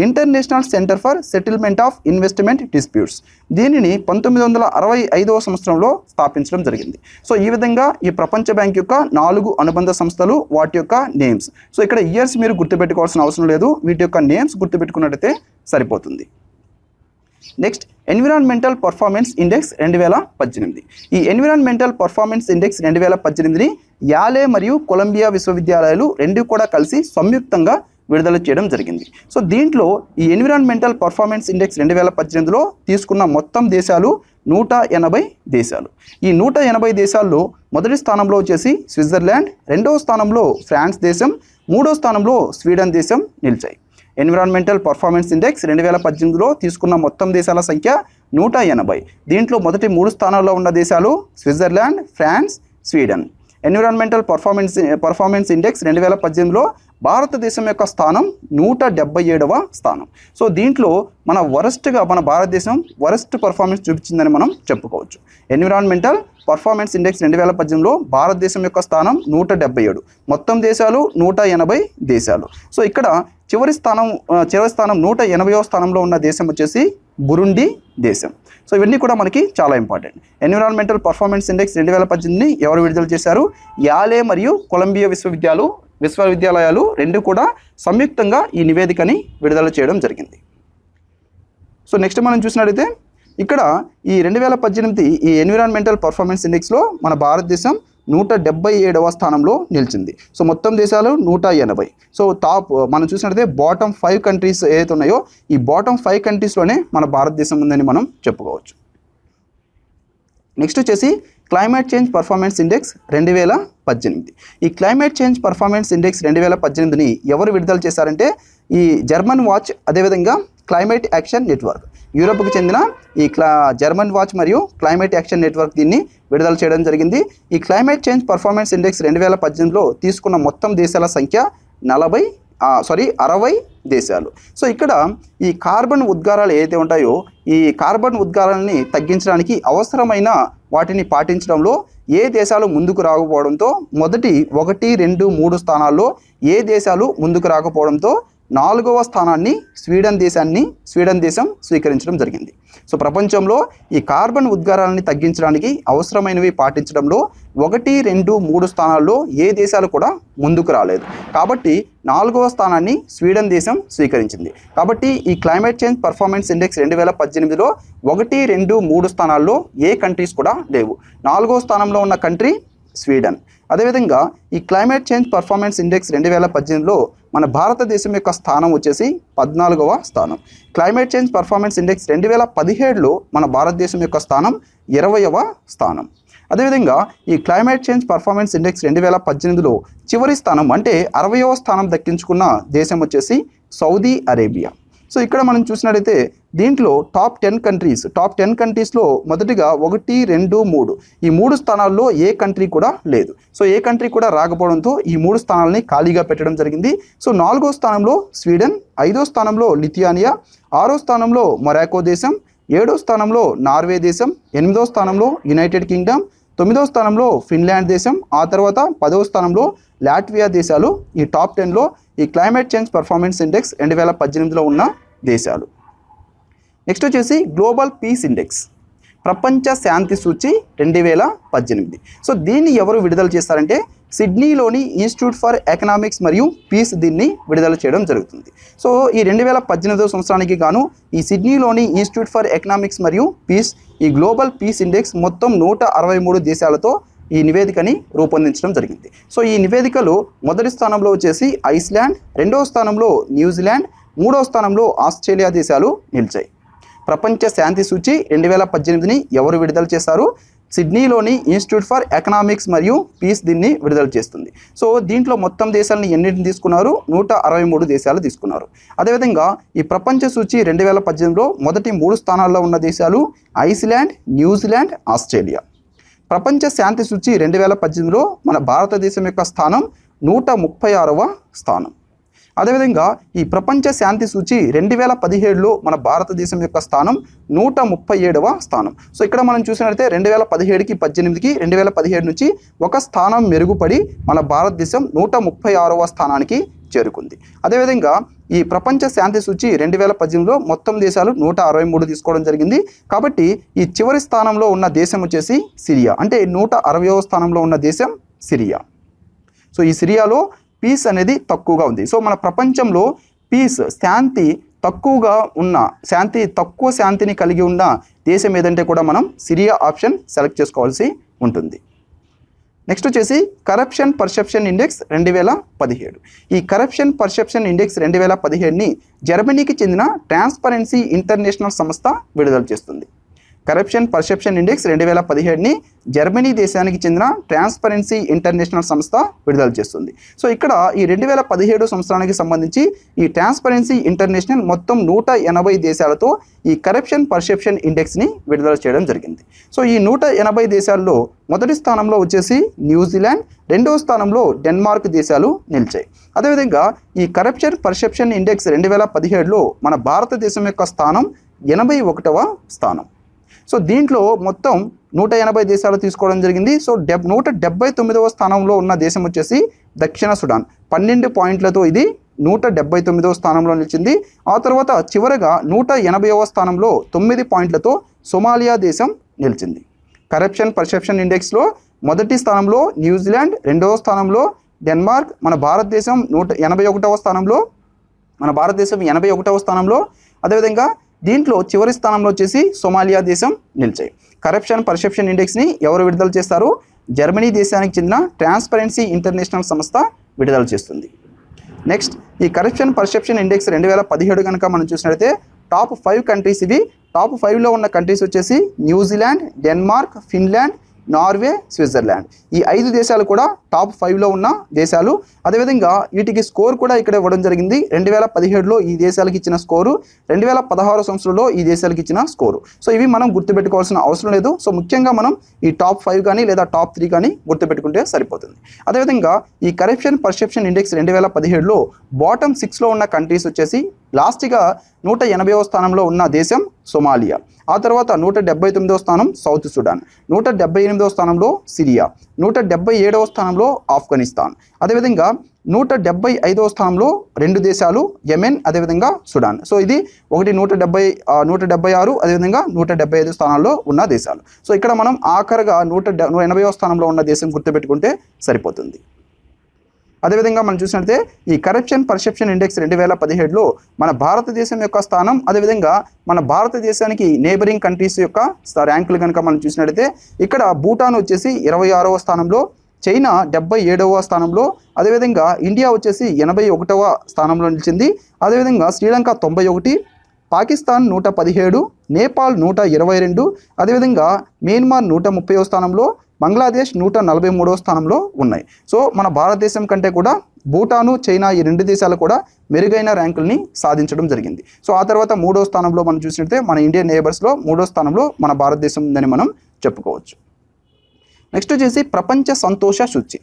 international centre for settlement of investment disputes. దీనిని 1965వ సంవత్సరంలో స్థాపించడం జరిగింది. సో ఈ విధంగా ఈ ప్రపంచ బ్యాంక్ యొక్క 4 అనుబంధ సంస్థలు, వాటి యొక్క నేమ్స్. సో ఇక్కడ ఇయర్స్ మీరు గుర్తుపెట్టుకోవాల్సిన అవసరం లేదు, వీటి యొక్క నేమ్స్ గుర్తుపెట్టుకున్నట్టయితే సరిపోతుంది. Next environmental performance index 2018. ఈ ఎన్విరాన్మెంటల్ పర్ఫార్మెన్స్ ఇండెక్స్ 2018ని యాలే మరియు కొలంబియా విశ్వవిద్యాలయాలు రెండు కూడా కలిసి సంయుక్తంగా విడుదల చేయడం జరిగింది. సో దీంట్లో ఈ ఎన్విరాన్మెంటల్ పర్ఫార్మెన్స్ ఇండెక్స్ 2018లో తీసుకున్న మొత్తం దేశాలు 180 దేశాలు. ఈ 180 దేశాల్లో మొదటి స్థానంలో వచ్చేసి స్విట్జర్లాండ్, 2వ స్థానంలో ఫ్రాన్స్ దేశం, 3వ స్థానంలో స్వీడన్ దేశం నిలిచాయి. ఎన్విరాన్మెంటల్ పర్ఫార్మెన్స్ ఇండెక్స్ 2018లో తీసుకున్న మొత్తం దేశాల సంఖ్య 180. దీంట్లో మొదటి 3 స్థానాల్లో ఉన్న దేశాలు Switzerland, France, Sweden. Environmental performance index 2018లో భారతదేశం యొక్క స్థానం 177వ స్థానం. సో దీంట్లో మన భారతదేశం వరస్ట్ పర్ఫార్మెన్స్ చూపించిందని మనం చెప్పుకోవచ్చు. ఎన్విరాన్మెంటల్ పర్ఫార్మెన్స్ ఇండెక్స్ 2018లో భారతదేశం యొక్క స్థానం 177, మొత్తం దేశాలు 180 దేశాలు. సో ఇక్కడ చివరి స్థానం 180వ స్థానంలో ఉన్న దేశం వచ్చేసి బురుండి దేశం. సో ఇవన్నీ కూడా మనకి చాలా ఇంపార్టెంట్. ఎన్విరాన్మెంటల్ పర్ఫార్మెన్స్ ఇండెక్స్ 2018ని ఎవరు విడుదల చేశారు? యాలే మరియు కొలంబియా విశ్వవిద్యాలయాలు రెండు కూడా సంయుక్తంగా ఈ నివేదికని విడుదల చేయడం జరిగింది. సో నెక్స్ట్ మనం చూసినట్లయితే ఇక్కడ ఈ 2018 ఈ ఎన్విరాన్మెంటల్ పర్ఫార్మెన్స్ ఇండెక్స్లో మన భారతదేశం 177వ స్థానంలో నిలిచింది. సో మొత్తం దేశాలు 180. సో మనం చూసినట్లయితే బాటమ్ 5 కంట్రీస్ ఏవైతే ఉన్నాయో ఈ బాటమ్ 5 కంట్రీస్లోనే మన భారతదేశం ఉందని మనం చెప్పుకోవచ్చు. నెక్స్ట్ వచ్చేసి క్లైమేట్ చేంజ్ పర్ఫార్మెన్స్ ఇండెక్స్ 2018. ఈ క్లైమేట్ చేంజ్ పర్ఫార్మెన్స్ ఇండెక్స్ 2018ని ఎవరు విడుదల చేశారంటే ఈ జర్మన్ వాచ్, అదేవిధంగా క్లైమేట్ యాక్షన్ నెట్వర్క్, యూరోప్కి చెందిన ఈ జర్మన్ వాచ్ మరియు క్లైమేట్ యాక్షన్ నెట్వర్క్ దీన్ని విడుదల చేయడం జరిగింది. ఈ క్లైమేట్ చేంజ్ పర్ఫార్మెన్స్ ఇండెక్స్ 2018లో తీసుకున్న మొత్తం దేశాల సంఖ్య 60 దేశాలు. సో ఇక్కడ ఈ కార్బన్ ఉద్గారాలు ఏవైతే ఉంటాయో ఈ కార్బన్ ఉద్గారాలని తగ్గించడానికి అవసరమైన వాటిని పాటించడంలో ఏ దేశాలు ముందుకు రాకపోవడంతో మొదటి 1, 2, 3 స్థానాల్లో ఏ దేశాలు ముందుకు రాకపోవడంతో 4వ స్థానాన్ని స్వీడన్ దేశం స్వీకరించడం జరిగింది. సో ప్రపంచంలో ఈ కార్బన్ ఉద్గారాలని తగ్గించడానికి అవసరమైనవి పాటించడంలో 1, 2, 3 స్థానాల్లో ఏ దేశాలు కూడా ముందుకు రాలేదు. కాబట్టి 4వ స్థానాన్ని స్వీడన్ దేశం స్వీకరించింది. కాబట్టి ఈ క్లైమేట్ చేంజ్ పర్ఫార్మెన్స్ ఇండెక్స్ 2018లో 1, 2, 3 స్థానాల్లో ఏ కంట్రీస్ కూడా లేవు. 4వ స్థానంలో ఉన్న కంట్రీ స్వీడన్. అదేవిధంగా ఈ క్లైమేట్ చేంజ్ పర్ఫార్మెన్స్ ఇండెక్స్ 2018లో మన భారతదేశం యొక్క స్థానం వచ్చేసి 14వ స్థానం. క్లైమేట్ చేంజ్ పర్ఫార్మెన్స్ ఇండెక్స్ 2017లో మన భారతదేశం యొక్క స్థానం 20వ స్థానం. అదేవిధంగా ఈ క్లైమేట్ చేంజ్ పర్ఫార్మెన్స్ ఇండెక్స్ 2018లో చివరి స్థానం అంటే 60వ స్థానం దక్కించుకున్న దేశం వచ్చేసి సౌదీ అరేబియా. సో ఇక్కడ మనం చూసినట్లయితే దీంట్లో టాప్ 10 కంట్రీస్లో మొదటిగా 1, 2, 3 ఈ మూడు స్థానాల్లో ఏ కంట్రీ కూడా లేదు. సో ఏ కంట్రీ కూడా రాకపోవడంతో ఈ మూడు స్థానాలని ఖాళీగా పెట్టడం జరిగింది. సో 4వ స్థానంలో స్వీడన్, 5వ స్థానంలో లిథువేనియా, 6వ స్థానంలో మొరాకో దేశం, 7వ స్థానంలో నార్వే దేశం, 8వ స్థానంలో యునైటెడ్ కింగ్డమ్, 9వ స్థానంలో ఫిన్లాండ్ దేశం, ఆ తర్వాత 10వ స్థానంలో లాట్వియా దేశాలు ఈ టాప్ 10లో ఈ క్లైమేట్ చేంజ్ పర్ఫార్మెన్స్ ఇండెక్స్ 2018లో ఉన్న దేశాలు. నెక్స్ట్ వచ్చేసి గ్లోబల్ పీస్ ఇండెక్స్, ప్రపంచ శాంతి సూచి 2018. సో దీన్ని ఎవరు విడుదల చేస్తారంటే సిడ్నీలోని ఇన్స్టిట్యూట్ ఫర్ ఎకనామిక్స్ మరియు పీస్ దీన్ని విడుదల చేయడం జరుగుతుంది. సో ఈ 2018 సంవత్సరానికి గాను ఈ సిడ్నీలోని ఇన్స్టిట్యూట్ ఫర్ ఎకనామిక్స్ మరియు పీస్ ఈ గ్లోబల్ పీస్ ఇండెక్స్ మొత్తం 163 దేశాలతో ఈ నివేదికని రూపొందించడం జరిగింది. సో ఈ నివేదికలో మొదటి స్థానంలో వచ్చేసి ఐస్లాండ్, 2వ స్థానంలో న్యూజిలాండ్, 3వ స్థానంలో ఆస్ట్రేలియా దేశాలు నిలిచాయి. ప్రపంచ శాంతి సూచి 2018ని ఎవరు విడుదల చేశారు? సిడ్నీలోని ఇన్స్టిట్యూట్ ఫర్ ఎకనామిక్స్ మరియు పీస్ దీన్ని విడుదల చేస్తుంది. సో దీంట్లో మొత్తం దేశాలని ఎన్నింటిని తీసుకున్నారు? 163 దేశాలు తీసుకున్నారు. అదేవిధంగా ఈ ప్రపంచ సూచి 2018లో మొదటి 3 స్థానాల్లో ఉన్న దేశాలు ఐస్లాండ్, న్యూజిలాండ్, ఆస్ట్రేలియా. ప్రపంచ శాంతి సూచి 2018లో మన భారతదేశం యొక్క స్థానం 136వ స్థానం. అదేవిధంగా ఈ ప్రపంచ శాంతి సూచి 2017లో మన భారతదేశం యొక్క స్థానం 137వ స్థానం. సో ఇక్కడ మనం చూసినట్లయితే 2017 నుంచి ఒక స్థానం మెరుగుపడి మన భారతదేశం 136వ స్థానానికి చేరుకుంది. అదేవిధంగా ఈ ప్రపంచ శాంతి సూచి 2018లో మొత్తం దేశాలు 163 తీసుకోవడం జరిగింది. కాబట్టి ఈ చివరి స్థానంలో ఉన్న దేశం వచ్చేసి సిరియా, అంటే 160వ స్థానంలో ఉన్న దేశం సిరియా. సో ఈ సిరియాలో పీస్ అనేది తక్కువగా ఉంది. సో మన ప్రపంచంలో పీస్ శాంతి తక్కువగా ఉన్న శాంతిని కలిగి ఉన్న దేశం ఏదంటే కూడా మనం సిరియా ఆప్షన్ సెలెక్ట్ చేసుకోవాల్సి ఉంటుంది. నెక్స్ట్ వచ్చేసి కరప్షన్ పర్సెప్షన్ ఇండెక్స్ 2017. ఈ కరప్షన్ పర్సెప్షన్ ఇండెక్స్ 2017ని జర్మనీకి చెందిన ట్రాన్స్పరెన్సీ ఇంటర్నేషనల్ సంస్థ విడుదల చేస్తుంది. కరప్షన్ పర్సెప్షన్ ఇండెక్స్ 2017ని జర్మనీ దేశానికి చెందిన ట్రాన్స్పరెన్సీ ఇంటర్నేషనల్ సంస్థ విడుదల చేస్తుంది. సో ఇక్కడ ఈ 2017 సంవత్సరానికి సంబంధించి ఈ ట్రాన్స్పరెన్సీ ఇంటర్నేషనల్ మొత్తం 180 దేశాలతో ఈ కరప్షన్ పర్సెప్షన్ ఇండెక్స్ని విడుదల చేయడం జరిగింది. సో ఈ 180 దేశాల్లో మొదటి స్థానంలో వచ్చేసి న్యూజిలాండ్, 2వ స్థానంలో డెన్మార్క్ దేశాలు నిలిచాయి. అదేవిధంగా ఈ కరప్షన్ పర్సెప్షన్ ఇండెక్స్ 2017లో మన భారతదేశం యొక్క స్థానం 81వ స్థానం. సో దీంట్లో మొత్తం 180 దేశాలు తీసుకోవడం జరిగింది. సో 179వ స్థానంలో ఉన్న దేశం వచ్చేసి దక్షిణ సుడాన్, 12 పాయింట్లతో ఇది 179వ స్థానంలో నిలిచింది. ఆ తర్వాత చివరగా 180వ స్థానంలో 9 పాయింట్లతో సొమాలియా దేశం నిలిచింది. కరప్షన్ పర్సెప్షన్ ఇండెక్స్లో మొదటి స్థానంలో న్యూజిలాండ్, 2వ స్థానంలో డెన్మార్క్, మన భారతదేశం 81వ స్థానంలో, అదేవిధంగా దీంట్లో చివరి స్థానంలో వచ్చేసి సొమాలియా దేశం నిలిచాయి. కరప్షన్ పర్సెప్షన్ ఇండెక్స్ని ఎవరు విడుదల చేస్తారు? జర్మనీ దేశానికి చెందిన ట్రాన్స్పరెన్సీ ఇంటర్నేషనల్ సంస్థ విడుదల చేస్తుంది. నెక్స్ట్ ఈ కరప్షన్ పర్సెప్షన్ ఇండెక్స్ 2017 కనుక మనం చూసినట్లయితే టాప్ 5 కంట్రీస్ ఇవి. టాప్ 5లో ఉన్న కంట్రీస్ వచ్చేసి New Zealand, Denmark, Finland, Norway, Switzerland. ఈ 5 దేశాలు కూడా టాప్ 5లో ఉన్న దేశాలు. అదేవిధంగా వీటికి స్కోర్ కూడా ఇక్కడ ఇవ్వడం జరిగింది. 2017లో ఈ దేశాలకు ఇచ్చిన స్కోరు, 2016 సంవత్సరంలో ఈ దేశాలకు ఇచ్చిన స్కోరు. సో ఇవి మనం గుర్తుపెట్టుకోవాల్సిన అవసరం లేదు. సో ముఖ్యంగా మనం ఈ టాప్ 5 కానీ లేదా టాప్ 3 కానీ గుర్తుపెట్టుకుంటే సరిపోతుంది. అదేవిధంగా ఈ కరప్షన్ పర్సెప్షన్ ఇండెక్స్ 2017లో బాటమ్ 6లో ఉన్న కంట్రీస్ వచ్చేసి లాస్ట్గా 180వ స్థానంలో ఉన్న దేశం సొమాలియా, ఆ తర్వాత 179వ స్థానం సౌత్ సుడాన్, 178వ స్థానంలో సిరియా, 177వ స్థానంలో ఆఫ్ఘనిస్తాన్, అదేవిధంగా 175వ స్థానంలో 2 దేశాలు యెమెన్, అదేవిధంగా సుడాన్. సో ఇది ఒకటి 176, అదేవిధంగా 175 స్థానాల్లో ఉన్న దేశాలు. సో ఇక్కడ మనం ఆఖరిగా 180వ స్థానంలో ఉన్న దేశం గుర్తుపెట్టుకుంటే సరిపోతుంది. అదేవిధంగా మనం చూసినట్లయితే ఈ కరప్షన్ పర్సెప్షన్ ఇండెక్స్ 2017లో మన భారతదేశం యొక్క స్థానం, అదేవిధంగా మన భారతదేశానికి నేబరింగ్ కంట్రీస్ యొక్క ర్యాంకులు కనుక మనం చూసినట్లయితే ఇక్కడ భూటాన్ వచ్చేసి 26వ స్థానంలో, చైనా 77వ స్థానంలో, అదేవిధంగా ఇండియా వచ్చేసి 81వ స్థానంలో నిలిచింది. అదేవిధంగా శ్రీలంక 91, పాకిస్తాన్ 117, నేపాల్ 122, అదేవిధంగా మియన్మార్ 130వ స్థానంలో, బంగ్లాదేశ్ 143వ స్థానంలో ఉన్నాయి. సో మన భారతదేశం కంటే కూడా భూటాను, చైనా ఈ రెండు దేశాలు కూడా మెరుగైన ర్యాంకుల్ని సాధించడం జరిగింది. సో ఆ తర్వాత 3వ స్థానంలో మనం చూసినట్లయితే మన ఇండియన్ నేబర్స్లో 3వ స్థానంలో మన భారతదేశం ఉందని మనం చెప్పుకోవచ్చు. నెక్స్ట్ వచ్చేసి ప్రపంచ సంతోష సూచి,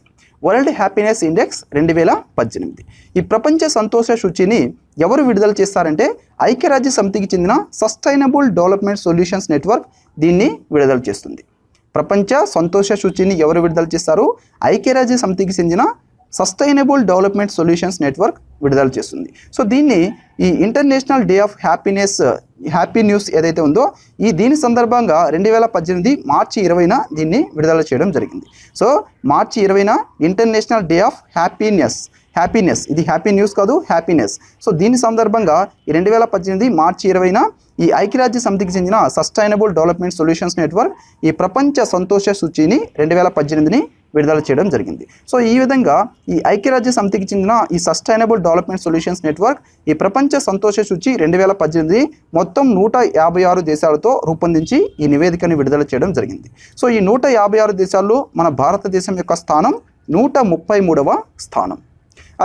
వరల్డ్ హ్యాపీనెస్ ఇండెక్స్ 2018. ఈ ప్రపంచ సంతోష సూచిని ఎవరు విడుదల చేస్తారంటే ఐక్యరాజ్య సమితికి చెందిన సస్టైనబుల్ డెవలప్మెంట్ సొల్యూషన్స్ నెట్వర్క్ దీన్ని విడుదల చేస్తుంది. ప్రపంచ సంతోష సూచిని ఎవరు విడుదల చేస్తారు? ఐక్యరాజ్య సమితికి చెందిన సస్టైనబుల్ డెవలప్మెంట్ సొల్యూషన్స్ నెట్వర్క్ విడుదల చేస్తుంది. సో దీన్ని ఈ international day of happiness, happy news ఏదైతే ఉందో ఈ దీని సందర్భంగా 2018 మార్చి 20న దీన్ని విడుదల చేయడం జరిగింది. సో మార్చి 20న ఇంటర్నేషనల్ డే ఆఫ్ హ్యాపీనెస్, ఇది హ్యాపీ న్యూస్ కాదు, హ్యాపీనెస్. సో దీని సందర్భంగా 2018 మార్చి 20న ఈ ఐక్యరాజ్య సమితికి చెందిన సస్టైనబుల్ డెవలప్మెంట్ సొల్యూషన్స్ నెట్వర్క్ ఈ ప్రపంచ సంతోష సూచిని 2018ని విడుదల చేయడం జరిగింది. సో ఈ విధంగా ఈ ఐక్యరాజ్య సమితికి చెందిన ఈ సస్టైనబుల్ డెవలప్మెంట్ సొల్యూషన్స్ నెట్వర్క్ ఈ ప్రపంచ సంతోష సూచి 2018 మొత్తం 156 దేశాలతో రూపొందించి ఈ నివేదికను విడుదల చేయడం జరిగింది. సో ఈ 156 దేశాల్లో మన భారతదేశం యొక్క స్థానం 133వ స్థానం.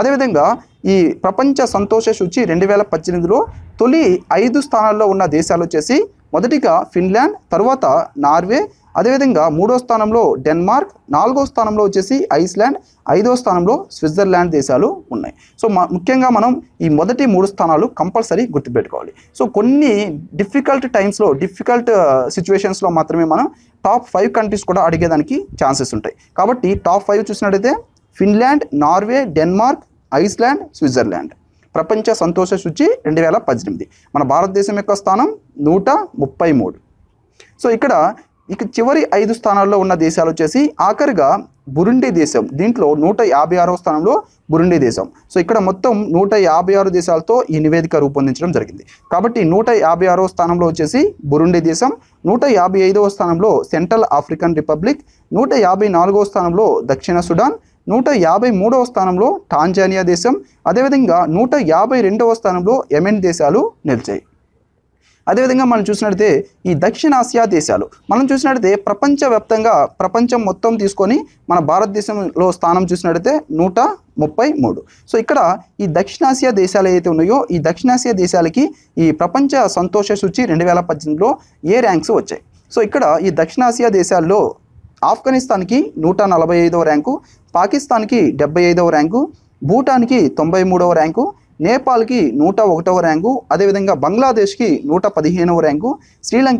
అదేవిధంగా ఈ ప్రపంచ సంతోష సూచి 2018లో తొలి 5 స్థానాల్లో ఉన్న దేశాలు వచ్చేసి మొదటిగా ఫిన్లాండ్, తర్వాత నార్వే, అదేవిధంగా 3వ స్థానంలో డెన్మార్క్, 4వ స్థానంలో వచ్చేసి ఐస్లాండ్, 5వ స్థానంలో స్విట్జర్లాండ్ దేశాలు ఉన్నాయి. సో ముఖ్యంగా మనం ఈ మొదటి 3 స్థానాలు కంపల్సరీ గుర్తుపెట్టుకోవాలి. సో కొన్ని డిఫికల్ట్ టైమ్స్లో, డిఫికల్ట్ సిచ్యువేషన్స్లో మాత్రమే మనం టాప్ 5 కంట్రీస్ కూడా అడిగేదానికి ఛాన్సెస్ ఉంటాయి. కాబట్టి టాప్ 5 చూసినట్టయితే Finland, Norway, Denmark, Iceland, Switzerland. ప్రపంచ సంతోష సూచి 2018 మన భారతదేశం యొక్క స్థానం 133. సో ఇక చివరి 5 స్థానాల్లో ఉన్న దేశాలు వచ్చేసి ఆఖరిగా బురుండి దేశం, దీంట్లో 156వ స్థానంలో బురుండి దేశం. సో ఇక్కడ మొత్తం 156 దేశాలతో ఈ నివేదిక రూపొందించడం జరిగింది. కాబట్టి 156వ స్థానంలో వచ్చేసి బురుండి దేశం, 155వ స్థానంలో సెంట్రల్ ఆఫ్రికన్ రిపబ్లిక్, 154వ స్థానంలో దక్షిణ సుడాన్, 153వ స్థానంలో టాంజానియా దేశం, అదేవిధంగా 152వ స్థానంలో యెమెన్ దేశాలు నిలిచాయి. అదేవిధంగా మనం చూసినట్లయితే ఈ దక్షిణాసియా దేశాలు మనం చూసినట్లయితే ప్రపంచవ్యాప్తంగా ప్రపంచం మొత్తం తీసుకొని మన భారతదేశంలో స్థానం చూసినట్లయితే 133. సో ఇక్కడ ఈ దక్షిణాసియా దేశాలు ఏవైతే ఉన్నాయో ఈ దక్షిణాసియా దేశాలకి ఈ ప్రపంచ సంతోష సూచి 2018లో ఏ ర్యాంక్స్ వచ్చాయి? సో ఇక్కడ ఈ దక్షిణాసియా దేశాల్లో ఆఫ్ఘనిస్తాన్కి 145వ ర్యాంకు, పాకిస్తాన్కి 75వ ర్యాంకు, భూటాన్కి 93వ ర్యాంకు, నేపాల్కి 101వ ర్యాంకు, అదేవిధంగా బంగ్లాదేశ్కి 115వ ర్యాంకు,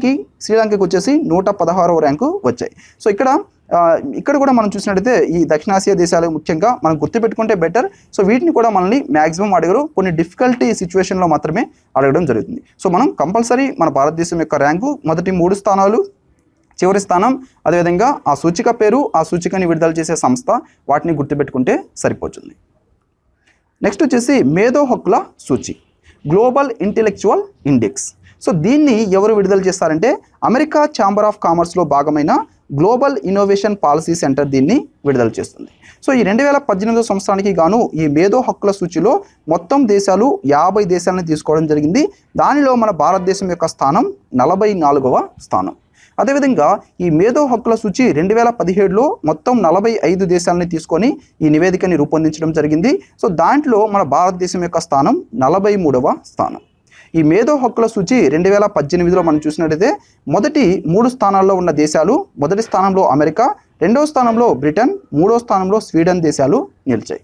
శ్రీలంకకు వచ్చేసి 116వ ర్యాంకు వచ్చాయి. సో ఇక్కడ కూడా మనం చూసినట్లయితే ఈ దక్షిణాసియా దేశాలు ముఖ్యంగా మనం గుర్తుపెట్టుకుంటే బెటర్. సో వీటిని కూడా మనల్ని మ్యాక్సిమం అడగరు, కొన్ని డిఫికల్టీ సిచ్యువేషన్లో మాత్రమే అడగడం జరుగుతుంది. సో మనం కంపల్సరీ మన భారతదేశం యొక్క ర్యాంకు, మొదటి 3 స్థానాలు, చివరి స్థానం, అదేవిధంగా ఆ సూచిక పేరు, ఆ సూచికని విడుదల చేసే సంస్థ, వాటిని గుర్తుపెట్టుకుంటే సరిపోతుంది. నెక్స్ట్ వచ్చేసి మేధో హక్కుల సూచి, గ్లోబల్ ఇంటెలెక్చువల్ ఇండెక్స్. సో దీన్ని ఎవరు విడుదల చేస్తారంటే అమెరికా ఛాంబర్ ఆఫ్ కామర్స్లో భాగమైన గ్లోబల్ ఇన్నోవేషన్ పాలసీ సెంటర్ దీన్ని విడుదల చేస్తుంది. సో ఈ 2018 సంవత్సరానికి గాను ఈ మేధో హక్కుల సూచిలో మొత్తం దేశాలు 50 దేశాలను తీసుకోవడం జరిగింది. దానిలో మన భారతదేశం యొక్క స్థానం 44వ స్థానం. అదేవిధంగా ఈ మేధో హక్కుల సూచి 2017లో మొత్తం 45 దేశాలని తీసుకొని ఈ నివేదికని రూపొందించడం జరిగింది. సో దాంట్లో మన భారతదేశం యొక్క స్థానం 43వ స్థానం. ఈ మేధో హక్కుల సూచి 2018లో మనం చూసినట్లయితే మొదటి 3 స్థానాల్లో ఉన్న దేశాలు, మొదటి స్థానంలో అమెరికా, 2వ స్థానంలో బ్రిటన్, 3వ స్థానంలో స్వీడన్ దేశాలు నిలిచాయి.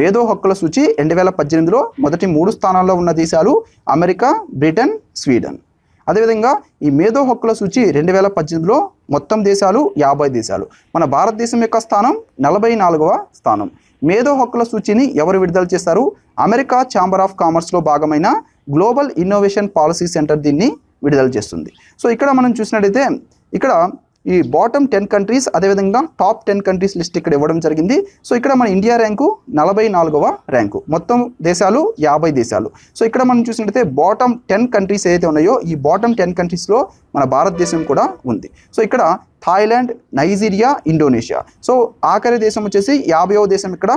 మేధో హక్కుల సూచి 2018లో మొదటి 3 స్థానాల్లో ఉన్న దేశాలు అమెరికా, బ్రిటన్, స్వీడన్. అదేవిధంగా ఈ మేధో హక్కుల సూచి 2018లో మొత్తం దేశాలు 50 దేశాలు, మన భారతదేశం యొక్క స్థానం 44వ స్థానం. మేధో హక్కుల సూచిని ఎవరు విడుదల చేస్తారు? అమెరికా ఛాంబర్ ఆఫ్ కామర్స్లో భాగమైన గ్లోబల్ ఇన్నోవేషన్ పాలసీ సెంటర్ దీన్ని విడుదల చేస్తుంది. సో ఇక్కడ మనం చూసినట్టయితే ఇక్కడ ఈ బాటమ్ 10 కంట్రీస్, అదేవిధంగా టాప్ 10 కంట్రీస్ లిస్ట్ ఇక్కడ ఇవ్వడం జరిగింది. సో ఇక్కడ మన ఇండియా ర్యాంకు 44వ ర్యాంకు, మొత్తం దేశాలు 50 దేశాలు. సో ఇక్కడ మనం చూసినట్టయితే బాటమ్ 10 కంట్రీస్ ఏదైతే ఉన్నాయో ఈ బాటమ్ 10 కంట్రీస్లో మన భారతదేశం కూడా ఉంది. సో ఇక్కడ థాయిలాండ్, నైజీరియా, ఇండోనేషియా. సో ఆఖరి దేశం వచ్చేసి 50వ దేశం ఇక్కడ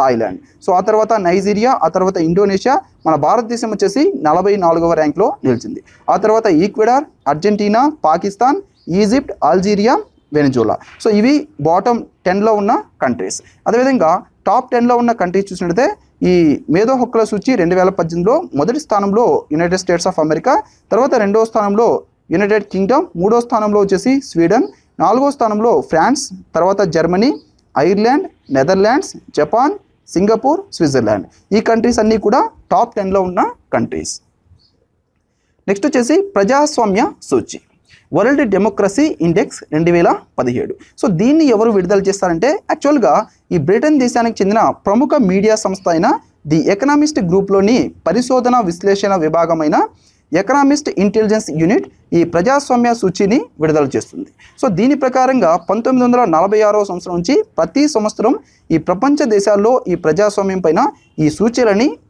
థాయిలాండ్. సో ఆ తర్వాత నైజీరియా, ఆ తర్వాత ఇండోనేషియా. మన భారతదేశం వచ్చేసి 44వ ర్యాంక్లో నిలిచింది. ఆ తర్వాత Ecuador, Argentina, Pakistan, Egypt, Algeria, Venezuela. So ఇవి బాటమ్ 10లో ఉన్న కంట్రీస్. అదేవిధంగా టాప్ 10లో ఉన్న కంట్రీస్ చూసినట్లయితే ఈ మేధో హక్కుల సూచి 2018లో మొదటి స్థానంలో యునైటెడ్ స్టేట్స్ ఆఫ్ అమెరికా, తర్వాత రెండో స్థానంలో యునైటెడ్ కింగ్డమ్, మూడో స్థానంలో వచ్చేసి స్వీడన్, నాలుగో స్థానంలో ఫ్రాన్స్, తర్వాత Germany, Ireland, Netherlands, Japan, Singapore, Switzerland. ఈ కంట్రీస్ అన్నీ కూడా టాప్ 10లో ఉన్న కంట్రీస్. నెక్స్ట్ వచ్చేసి ప్రజాస్వామ్య సూచి వరల్డ్ డెమోక్రసీ ఇండెక్స్ 2017. సో దీన్ని ఎవరు విడుదల చేస్తారంటే యాక్చువల్గా ఈ బ్రిటన్ దేశానికి చెందిన ప్రముఖ మీడియా సంస్థ అయిన ది ఎకనామిస్ట్ గ్రూప్లోని పరిశోధన విశ్లేషణ విభాగమైన ఎకనామిస్ట్ ఇంటెలిజెన్స్ యూనిట్ ఈ ప్రజాస్వామ్య సూచిని విడుదల చేస్తుంది. సో దీని ప్రకారంగా 1946వ సంవత్సరం నుంచి ప్రతి సంవత్సరం ఈ ప్రపంచ దేశాల్లో ఈ ప్రజాస్వామ్యం పైన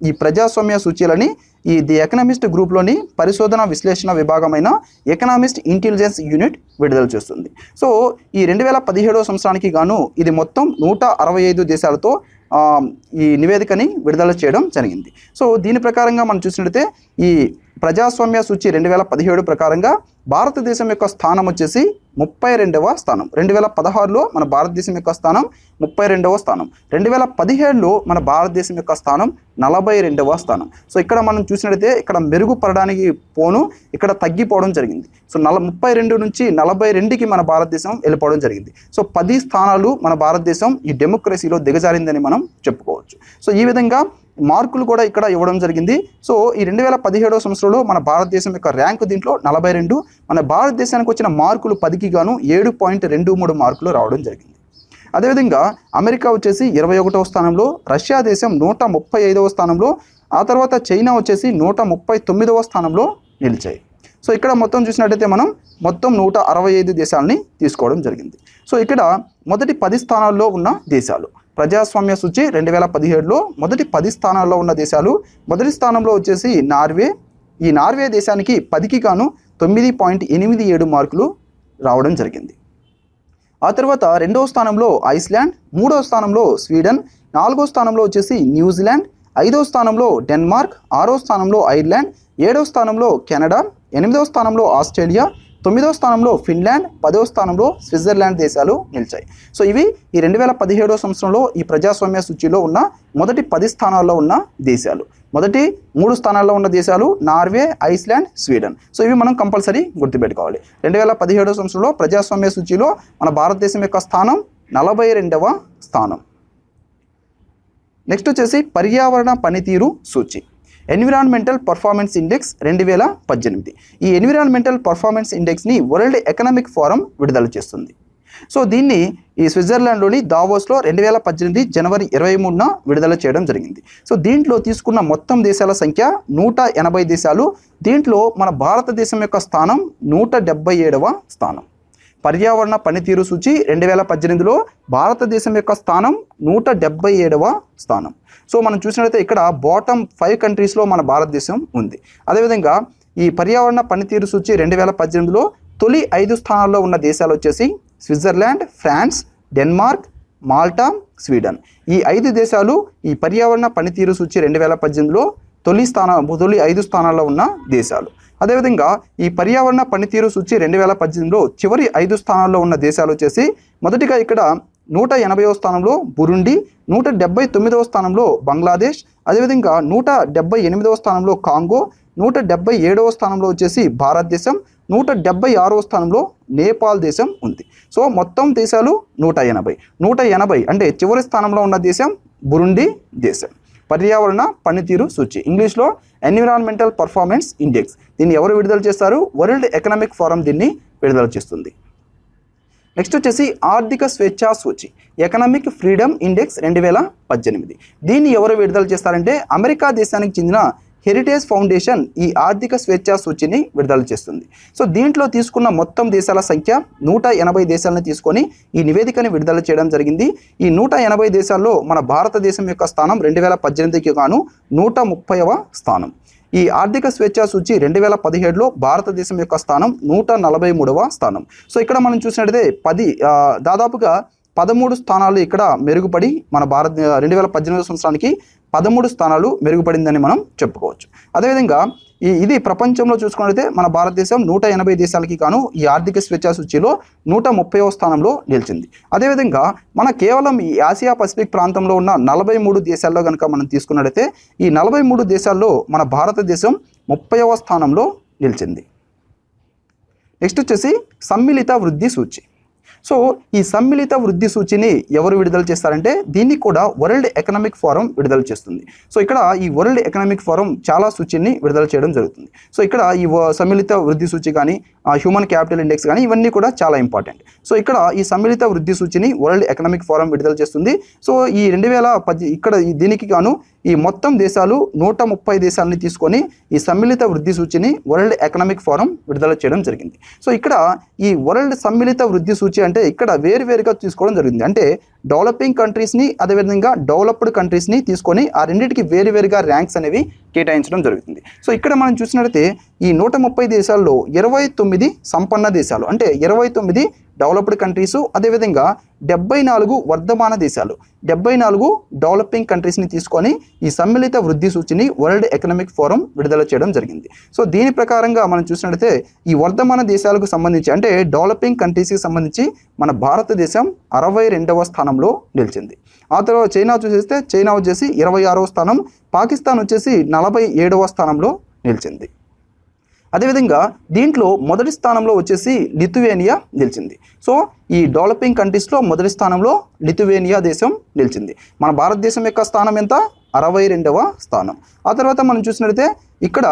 ఈ ప్రజాస్వామ్య సూచీలని ఈ ది ఎకనామిస్ట్ గ్రూప్లోని పరిశోధన విశ్లేషణ విభాగమైన ఎకనామిస్ట్ ఇంటెలిజెన్స్ యూనిట్ విడుదల చేస్తుంది. సో ఈ 2017వ సంవత్సరానికి గాను ఇది మొత్తం 165 దేశాలతో ఈ నివేదికని విడుదల చేయడం జరిగింది. సో దీని ప్రకారంగా మనం చూసినట్లయితే ఈ ప్రజాస్వామ్య సూచి 2017 ప్రకారంగా భారతదేశం యొక్క స్థానం వచ్చేసి 32వ స్థానం. 2016లో మన భారతదేశం యొక్క స్థానం 32వ స్థానం. 2017లో మన భారతదేశం యొక్క స్థానం 42వ స్థానం. సో ఇక్కడ మనం చూసినట్లయితే ఇక్కడ మెరుగుపడడానికి పోను ఇక్కడ తగ్గిపోవడం జరిగింది. సో 32 నుంచి 42కి మన భారతదేశం వెళ్ళిపోవడం జరిగింది. సో 10 స్థానాలు మన భారతదేశం ఈ డెమోక్రసీలో దిగజారిందని మనం చెప్పుకోవచ్చు. సో ఈ విధంగా మార్కులు కూడా ఇక్కడ ఇవ్వడం జరిగింది. సో ఈ 2017వ సంవత్సరంలో మన భారతదేశం యొక్క ర్యాంకు దీంట్లో 42. మన భారతదేశానికి వచ్చిన మార్కులు 10కి గాను 7.23 మార్కులు రావడం జరిగింది. అదేవిధంగా అమెరికా వచ్చేసి 21వ స్థానంలో, రష్యా దేశం 135వ స్థానంలో, ఆ తర్వాత చైనా వచ్చేసి 139వ స్థానంలో నిలిచాయి. సో ఇక్కడ మొత్తం చూసినట్టయితే మనం మొత్తం 165 దేశాలని తీసుకోవడం జరిగింది. సో ఇక్కడ మొదటి 10 స్థానాల్లో ఉన్న దేశాలు ప్రజాస్వామ్య సూచి 2017లో మొదటి 10 స్థానాల్లో ఉన్న దేశాలు. మొదటి స్థానంలో వచ్చేసి నార్వే. ఈ నార్వే దేశానికి 10కి గాను 9.87 మార్కులు రావడం జరిగింది. ఆ తర్వాత రెండవ స్థానంలో ఐస్లాండ్, మూడవ స్థానంలో స్వీడన్, నాలుగో స్థానంలో వచ్చేసి న్యూజిలాండ్, ఐదవ స్థానంలో డెన్మార్క్, ఆరో స్థానంలో ఐర్లాండ్, ఏడవ స్థానంలో కెనడా, 8వ స్థానంలో ఆస్ట్రేలియా, 9వ స్థానంలో ఫిన్లాండ్, 10వ స్థానంలో స్విట్జర్లాండ్ దేశాలు నిలిచాయి. సో ఇవి ఈ 2017వ సంవత్సరంలో ఈ ప్రజాస్వామ్య సూచిలో ఉన్న మొదటి 10 స్థానాల్లో ఉన్న దేశాలు. మొదటి 3 స్థానాల్లో ఉన్న దేశాలు నార్వే, ఐస్లాండ్, స్వీడన్. సో ఇవి మనం కంపల్సరీ గుర్తుపెట్టుకోవాలి. 2017వ సంవత్సరంలో ప్రజాస్వామ్య సూచిలో మన భారతదేశం యొక్క స్థానం 42వ స్థానం. నెక్స్ట్ వచ్చేసి పర్యావరణ పనితీరు సూచి ఎన్విరాన్మెంటల్ పర్ఫార్మెన్స్ ఇండెక్స్ 2018. ఈ ఎన్విరాన్మెంటల్ పర్ఫార్మెన్స్ ఇండెక్స్ని వరల్డ్ ఎకనామిక్ ఫోరం విడుదల చేస్తుంది. సో దీన్ని ఈ స్విట్జర్లాండ్లోని దావోస్లో 2018 జనవరి 23న విడుదల చేయడం జరిగింది. సో దీంట్లో తీసుకున్న మొత్తం దేశాల సంఖ్య 180 దేశాలు. దీంట్లో మన భారతదేశం యొక్క స్థానం 177వ స్థానం. పర్యావరణ పనితీరు సూచి 2018లో భారతదేశం యొక్క స్థానం 177వ స్థానం. సో మనం చూసినట్లయితే ఇక్కడ బాటమ్ 5 కంట్రీస్లో మన భారతదేశం ఉంది. అదేవిధంగా ఈ పర్యావరణ పనితీరు సూచి 2018లో తొలి 5 స్థానాల్లో ఉన్న దేశాలు వచ్చేసి Switzerland, France, Denmark, Malta, Sweden. ఈ 5 దేశాలు ఈ పర్యావరణ పనితీరు సూచి 2018లో తొలి ఐదు స్థానాల్లో ఉన్న దేశాలు. అదేవిధంగా ఈ పర్యావరణ పనితీరు సూచి 2018లో చివరి 5 స్థానాల్లో ఉన్న దేశాలు వచ్చేసి మొదటిగా ఇక్కడ 180వ స్థానంలో బురుండి, 179వ స్థానంలో బంగ్లాదేశ్, అదేవిధంగా 178వ స్థానంలో కాంగో, 177వ స్థానంలో వచ్చేసి భారతదేశం, 176వ స్థానంలో నేపాల్ దేశం ఉంది. సో మొత్తం దేశాలు 180 అంటే చివరి స్థానంలో ఉన్న దేశం బురుండి దేశం. పర్యావరణ పనితీరు సూచి ఇంగ్లీష్లో ఎన్విరాన్మెంటల్ పర్ఫార్మెన్స్ ఇండెక్స్ దీన్ని ఎవరు విడుదల చేస్తారు? వరల్డ్ ఎకనామిక్ ఫోరం దీన్ని విడుదల చేస్తుంది. నెక్స్ట్ వచ్చేసి ఆర్థిక స్వేచ్ఛా సూచి ఎకనామిక్ ఫ్రీడమ్ ఇండెక్స్ 2018. దీన్ని ఎవరు విడుదల చేస్తారంటే అమెరికా దేశానికి చెందిన హెరిటేజ్ ఫౌండేషన్ ఈ ఆర్థిక స్వేచ్ఛా సూచిని విడుదల చేస్తుంది. సో దీంట్లో తీసుకున్న మొత్తం దేశాల సంఖ్య 180 దేశాలను తీసుకొని ఈ నివేదికని విడుదల చేయడం జరిగింది. ఈ 180 దేశాల్లో మన భారతదేశం యొక్క స్థానం 2018కి గాను 130వ స్థానం. ఈ ఆర్థిక స్వేచ్ఛా సూచి 2017లో భారతదేశం యొక్క స్థానం 143వ స్థానం. సో ఇక్కడ మనం చూసినట్లయితే దాదాపుగా 13 స్థానాలు ఇక్కడ మెరుగుపడి మన భారత్ 2018 సంవత్సరానికి 13 స్థానాలు మెరుగుపడిందని మనం చెప్పుకోవచ్చు. అదేవిధంగా ఇది ప్రపంచంలో చూసుకున్నట్లయితే మన భారతదేశం 180 దేశాలకి కాను ఈ ఆర్థిక స్వేచ్ఛా సూచీలో 130వ స్థానంలో నిలిచింది. అదేవిధంగా మన కేవలం ఈ ఆసియా పసిఫిక్ ప్రాంతంలో ఉన్న 43 దేశాల్లో కనుక మనం తీసుకున్నట్లయితే ఈ 43 దేశాల్లో మన భారతదేశం 30వ స్థానంలో నిలిచింది. నెక్స్ట్ వచ్చేసి సమ్మిళిత వృద్ధి సూచి. సో ఈ సమ్మిళిత వృద్ధి సూచిని ఎవరు విడుదల చేస్తారంటే దీన్ని కూడా వరల్డ్ ఎకనామిక్ ఫోరం విడుదల చేస్తుంది. సో ఇక్కడ ఈ వరల్డ్ ఎకనామిక్ ఫోరం చాలా సూచిని విడుదల చేయడం జరుగుతుంది. సో ఇక్కడ ఈ సమ్మిళిత వృద్ధి సూచి కానీ హ్యూమన్ క్యాపిటల్ ఇండెక్స్ కానీ ఇవన్నీ కూడా చాలా ఇంపార్టెంట్. సో ఇక్కడ ఈ సమ్మిళిత వృద్ధి సూచిని వరల్డ్ ఎకనామిక్ ఫోరం విడుదల చేస్తుంది. సో ఈ 2010 ఇక్కడ దీనికి గాను ఈ మొత్తం దేశాలు 130 దేశాలని తీసుకొని ఈ సమ్మిళిత వృద్ధి సూచిని వరల్డ్ ఎకనామిక్ ఫోరం విడుదల చేయడం జరిగింది. సో ఇక్కడ ఈ వరల్డ్ సమ్మిళిత వృద్ధి సూచి అంటే ఇక్కడ వేరువేరుగా తీసుకోవడం జరిగింది. అంటే డెవలపింగ్ కంట్రీస్ని అదేవిధంగా డెవలప్డ్ కంట్రీస్ని తీసుకొని ఆ రెండింటికి వేరువేరుగా ర్యాంక్స్ అనేవి కేటాయించడం జరుగుతుంది. సో ఇక్కడ మనం చూసినట్లయితే ఈ 130 దేశాల్లో 29 సంపన్న దేశాలు అంటే 29 డెవలప్డ్ కంట్రీసు అదేవిధంగా 74 వర్ధమాన దేశాలు 74 డెవలపింగ్ కంట్రీస్ని తీసుకొని ఈ సమ్మిళిత వృద్ధి సూచిని వరల్డ్ ఎకనామిక్ ఫోరం విడుదల చేయడం జరిగింది. సో దీని ప్రకారంగా మనం చూసినట్లయితే ఈ వర్ధమాన దేశాలకు సంబంధించి అంటే డెవలపింగ్ కంట్రీస్కి సంబంధించి మన భారతదేశం 62వ స్థానంలో నిలిచింది. ఆ తర్వాత చైనా చూసేస్తే చైనా వచ్చేసి 26వ స్థానం, పాకిస్తాన్ వచ్చేసి 47వ స్థానంలో నిలిచింది. అదేవిధంగా దీంట్లో మొదటి స్థానంలో వచ్చేసి లిథువేనియా నిలిచింది. సో ఈ డెవలపింగ్ కంట్రీస్లో మొదటి స్థానంలో లిథువేనియా దేశం నిలిచింది. మన భారతదేశం యొక్క స్థానం ఎంత? 62వ స్థానం. ఆ తర్వాత మనం చూసినట్లయితే ఇక్కడ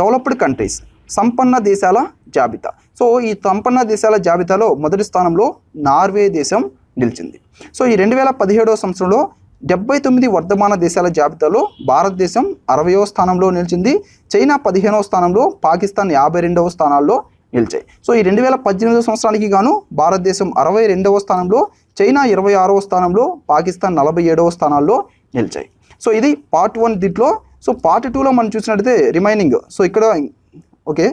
డెవలప్డ్ కంట్రీస్ సంపన్న దేశాల జాబితా. సో ఈ సంపన్న దేశాల జాబితాలో మొదటి స్థానంలో నార్వే దేశం నిలిచింది. సో ఈ 2017వ సంవత్సరంలో 79 వర్ధమాన దేశాల జాబితాలో భారతదేశం 60వ స్థానంలో నిలిచింది. చైనా 15వ స్థానంలో, పాకిస్తాన్ 52వ స్థానాల్లో నిలిచాయి. సో ఈ 2018 సంవత్సరానికి గాను భారతదేశం 62వ స్థానంలో, చైనా 26వ స్థానంలో, పాకిస్తాన్ 47వ స్థానాల్లో నిలిచాయి. సో ఇది పార్ట్ 1 దీంట్లో. సో పార్ట్ 2లో మనం చూసినట్లయితే రిమైనింగ్ సో ఇక్కడ ఓకే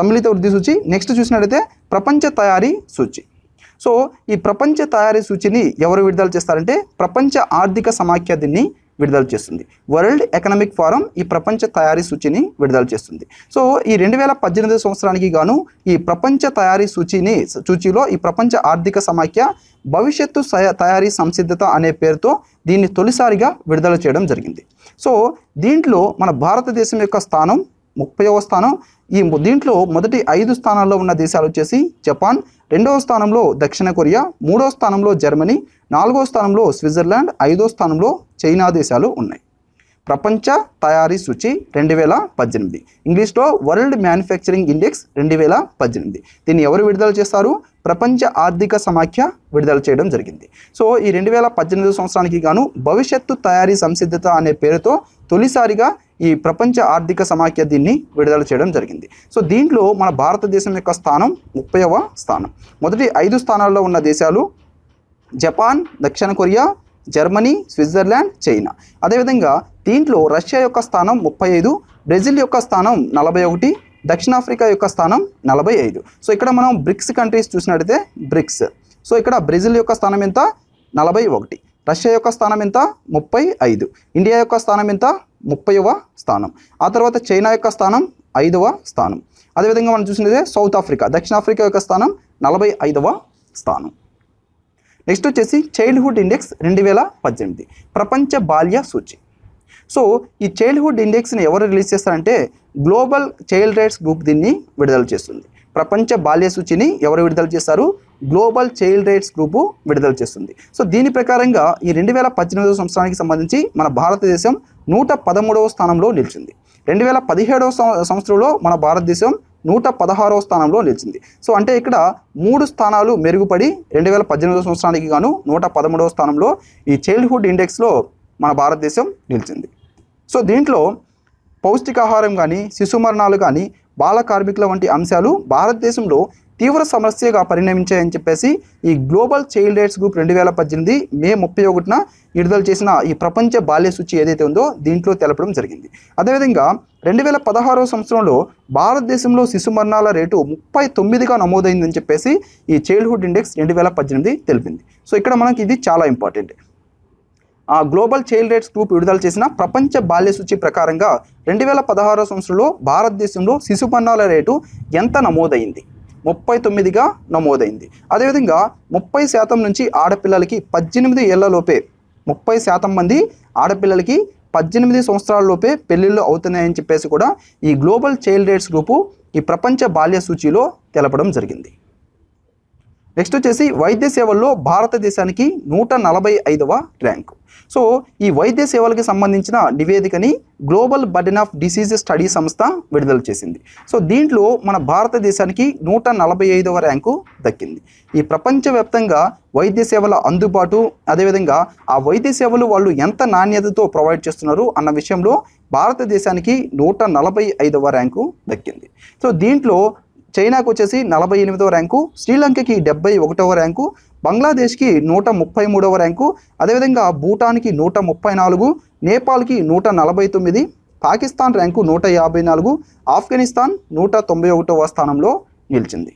సమ్మిళిత వృద్ధి సూచి. నెక్స్ట్ చూసినట్లయితే ప్రపంచ తయారీ సూచి. సో ఈ ప్రపంచ తయారీ సూచిని ఎవరు విడుదల చేస్తారంటే ప్రపంచ ఆర్థిక సమాఖ్య దీన్ని విడుదల చేస్తుంది. వరల్డ్ ఎకనామిక్ ఫోరం ఈ ప్రపంచ తయారీ సూచిని విడుదల చేస్తుంది. సో ఈ 2018 సంవత్సరానికి గాను ఈ ప్రపంచ తయారీ సూచిలో ఈ ప్రపంచ ఆర్థిక సమాఖ్య భవిష్యత్తు తయారీ సంసిద్ధత అనే పేరుతో దీన్ని తొలిసారిగా విడుదల చేయడం జరిగింది. సో దీంట్లో మన భారతదేశం యొక్క స్థానం 30వ స్థానం. ఈ దీంట్లో మొదటి 5 స్థానాల్లో ఉన్న దేశాలు వచ్చేసి జపాన్, 2వ స్థానంలో దక్షిణ కొరియా, 3వ స్థానంలో జర్మనీ, 4వ స్థానంలో స్విట్జర్లాండ్, 5వ స్థానంలో చైనా దేశాలు ఉన్నాయి. ప్రపంచ తయారీ సూచి 2018 ఇంగ్లీష్లో వరల్డ్ మ్యానుఫ్యాక్చరింగ్ ఇండెక్స్ 2018 దీన్ని ఎవరు విడుదల చేస్తారు? ప్రపంచ ఆర్థిక సమాఖ్య విడుదల చేయడం జరిగింది. సో ఈ 2018 సంవత్సరానికి గాను భవిష్యత్తు తయారీ సంసిద్ధత అనే పేరుతో తొలిసారిగా ఈ ప్రపంచ ఆర్థిక సమాఖ్య దీన్ని విడుదల చేయడం జరిగింది. సో దీంట్లో మన భారతదేశం యొక్క స్థానం 30వ స్థానం. మొదటి 5 స్థానాల్లో ఉన్న దేశాలు జపాన్, దక్షిణ కొరియా, జర్మనీ, స్విట్జర్లాండ్, చైనా. అదేవిధంగా దీంట్లో రష్యా యొక్క స్థానం 35, బ్రెజిల్ యొక్క స్థానం 41, దక్షిణాఫ్రికా యొక్క స్థానం 45. సో ఇక్కడ మనం బ్రిక్స్ కంట్రీస్ చూసినట్లయితే బ్రిక్స్. సో ఇక్కడ బ్రెజిల్ యొక్క స్థానం ఎంత? 41. రష్యా యొక్క స్థానం ఎంత? 35. ఇండియా యొక్క స్థానం ఎంత? 30వ స్థానం. ఆ తర్వాత చైనా యొక్క స్థానం 5వ స్థానం. అదేవిధంగా మనం చూసినట్లయితే సౌత్ ఆఫ్రికా, దక్షిణాఫ్రికా యొక్క స్థానం 45వ స్థానం. నెక్స్ట్ వచ్చేసి చైల్డ్హుడ్ ఇండెక్స్ 2018 ప్రపంచ బాల్య సూచి. సో ఈ చైల్డ్హుడ్ ఇండెక్స్ని ఎవరు రిలీజ్ చేస్తారంటే గ్లోబల్ చైల్డ్ రైట్స్ గ్రూప్ దీన్ని విడుదల చేస్తుంది. ప్రపంచ బాల్య సూచిని ఎవరు విడుదల చేస్తారు? గ్లోబల్ చైల్డ్ రైట్స్ గ్రూపు విడుదల చేస్తుంది. సో దీని ప్రకారంగా ఈ 2018 సంవత్సరానికి సంబంధించి మన భారతదేశం 113వ స్థానంలో నిలిచింది. 2017వ సంవత్సరంలో మన భారతదేశం 116వ స్థానంలో నిలిచింది. సో అంటే ఇక్కడ 3 స్థానాలు మెరుగుపడి 2018 సంవత్సరానికి గాను 113వ స్థానంలో ఈ చైల్డ్హుడ్ ఇండెక్స్లో మన భారతదేశం నిలిచింది. సో దీంట్లో పౌష్టికాహారం కానీ, శిశు మరణాలు కానీ, బాల కార్మికుల వంటి అంశాలు భారతదేశంలో తీవ్ర సమస్యగా పరిణమించాయని చెప్పేసి ఈ global child rights group 2018 May 31న విడుదల చేసిన ఈ ప్రపంచ బాల్య సూచి ఏదైతే ఉందో దీంట్లో తెలపడం జరిగింది. అదేవిధంగా 2016వ సంవత్సరంలో భారతదేశంలో శిశు మరణాల రేటు 39గా నమోదైందని చెప్పేసి ఈ చైల్డ్హుడ్ ఇండెక్స్ 2018 తెలిపింది. సో ఇక్కడ మనకి ఇది చాలా ఇంపార్టెంట్. ఆ గ్లోబల్ చైల్డ్ రైట్స్ గ్రూప్ విడుదల చేసిన ప్రపంచ బాల్య సూచి ప్రకారంగా 2016వ సంవత్సరంలో భారతదేశంలో శిశు మరణాల రేటు ఎంత నమోదైంది? 39గా నమోదైంది. అదేవిధంగా 30% నుంచి ఆడపిల్లలకి 18 ఏళ్లలోపే 30% మంది ఆడపిల్లలకి 18 సంవత్సరాలలోపే పెళ్ళిళ్ళు అవుతున్నాయని చెప్పేసి కూడా ఈ గ్లోబల్ చైల్డ్ రైట్స్ గ్రూపు ఈ ప్రపంచ బాల్య సూచిలో తెలపడం జరిగింది. నెక్స్ట్ వచ్చేసి వైద్య సేవల్లో భారతదేశానికి 145వ ర్యాంకు. సో ఈ వైద్య సేవలకు సంబంధించిన నివేదికని global burden of disease study సంస్థ విడుదల చేసింది. సో దీంట్లో మన భారతదేశానికి 145వ ర్యాంకు దక్కింది. ఈ ప్రపంచవ్యాప్తంగా వైద్య సేవల అందుబాటు, అదేవిధంగా ఆ వైద్య సేవలు వాళ్ళు ఎంత నాణ్యతతో ప్రొవైడ్ చేస్తున్నారు అన్న విషయంలో భారతదేశానికి 145వ ర్యాంకు దక్కింది. సో దీంట్లో చైనాకు వచ్చేసి 48వ ర్యాంకు, శ్రీలంకకి 71వ ర్యాంకు, బంగ్లాదేశ్కి 133వ ర్యాంకు, అదేవిధంగా భూటాన్కి 134, నేపాల్కి 149, పాకిస్తాన్ ర్యాంకు 154, ఆఫ్ఘనిస్తాన్ 191వ స్థానంలో నిలిచింది.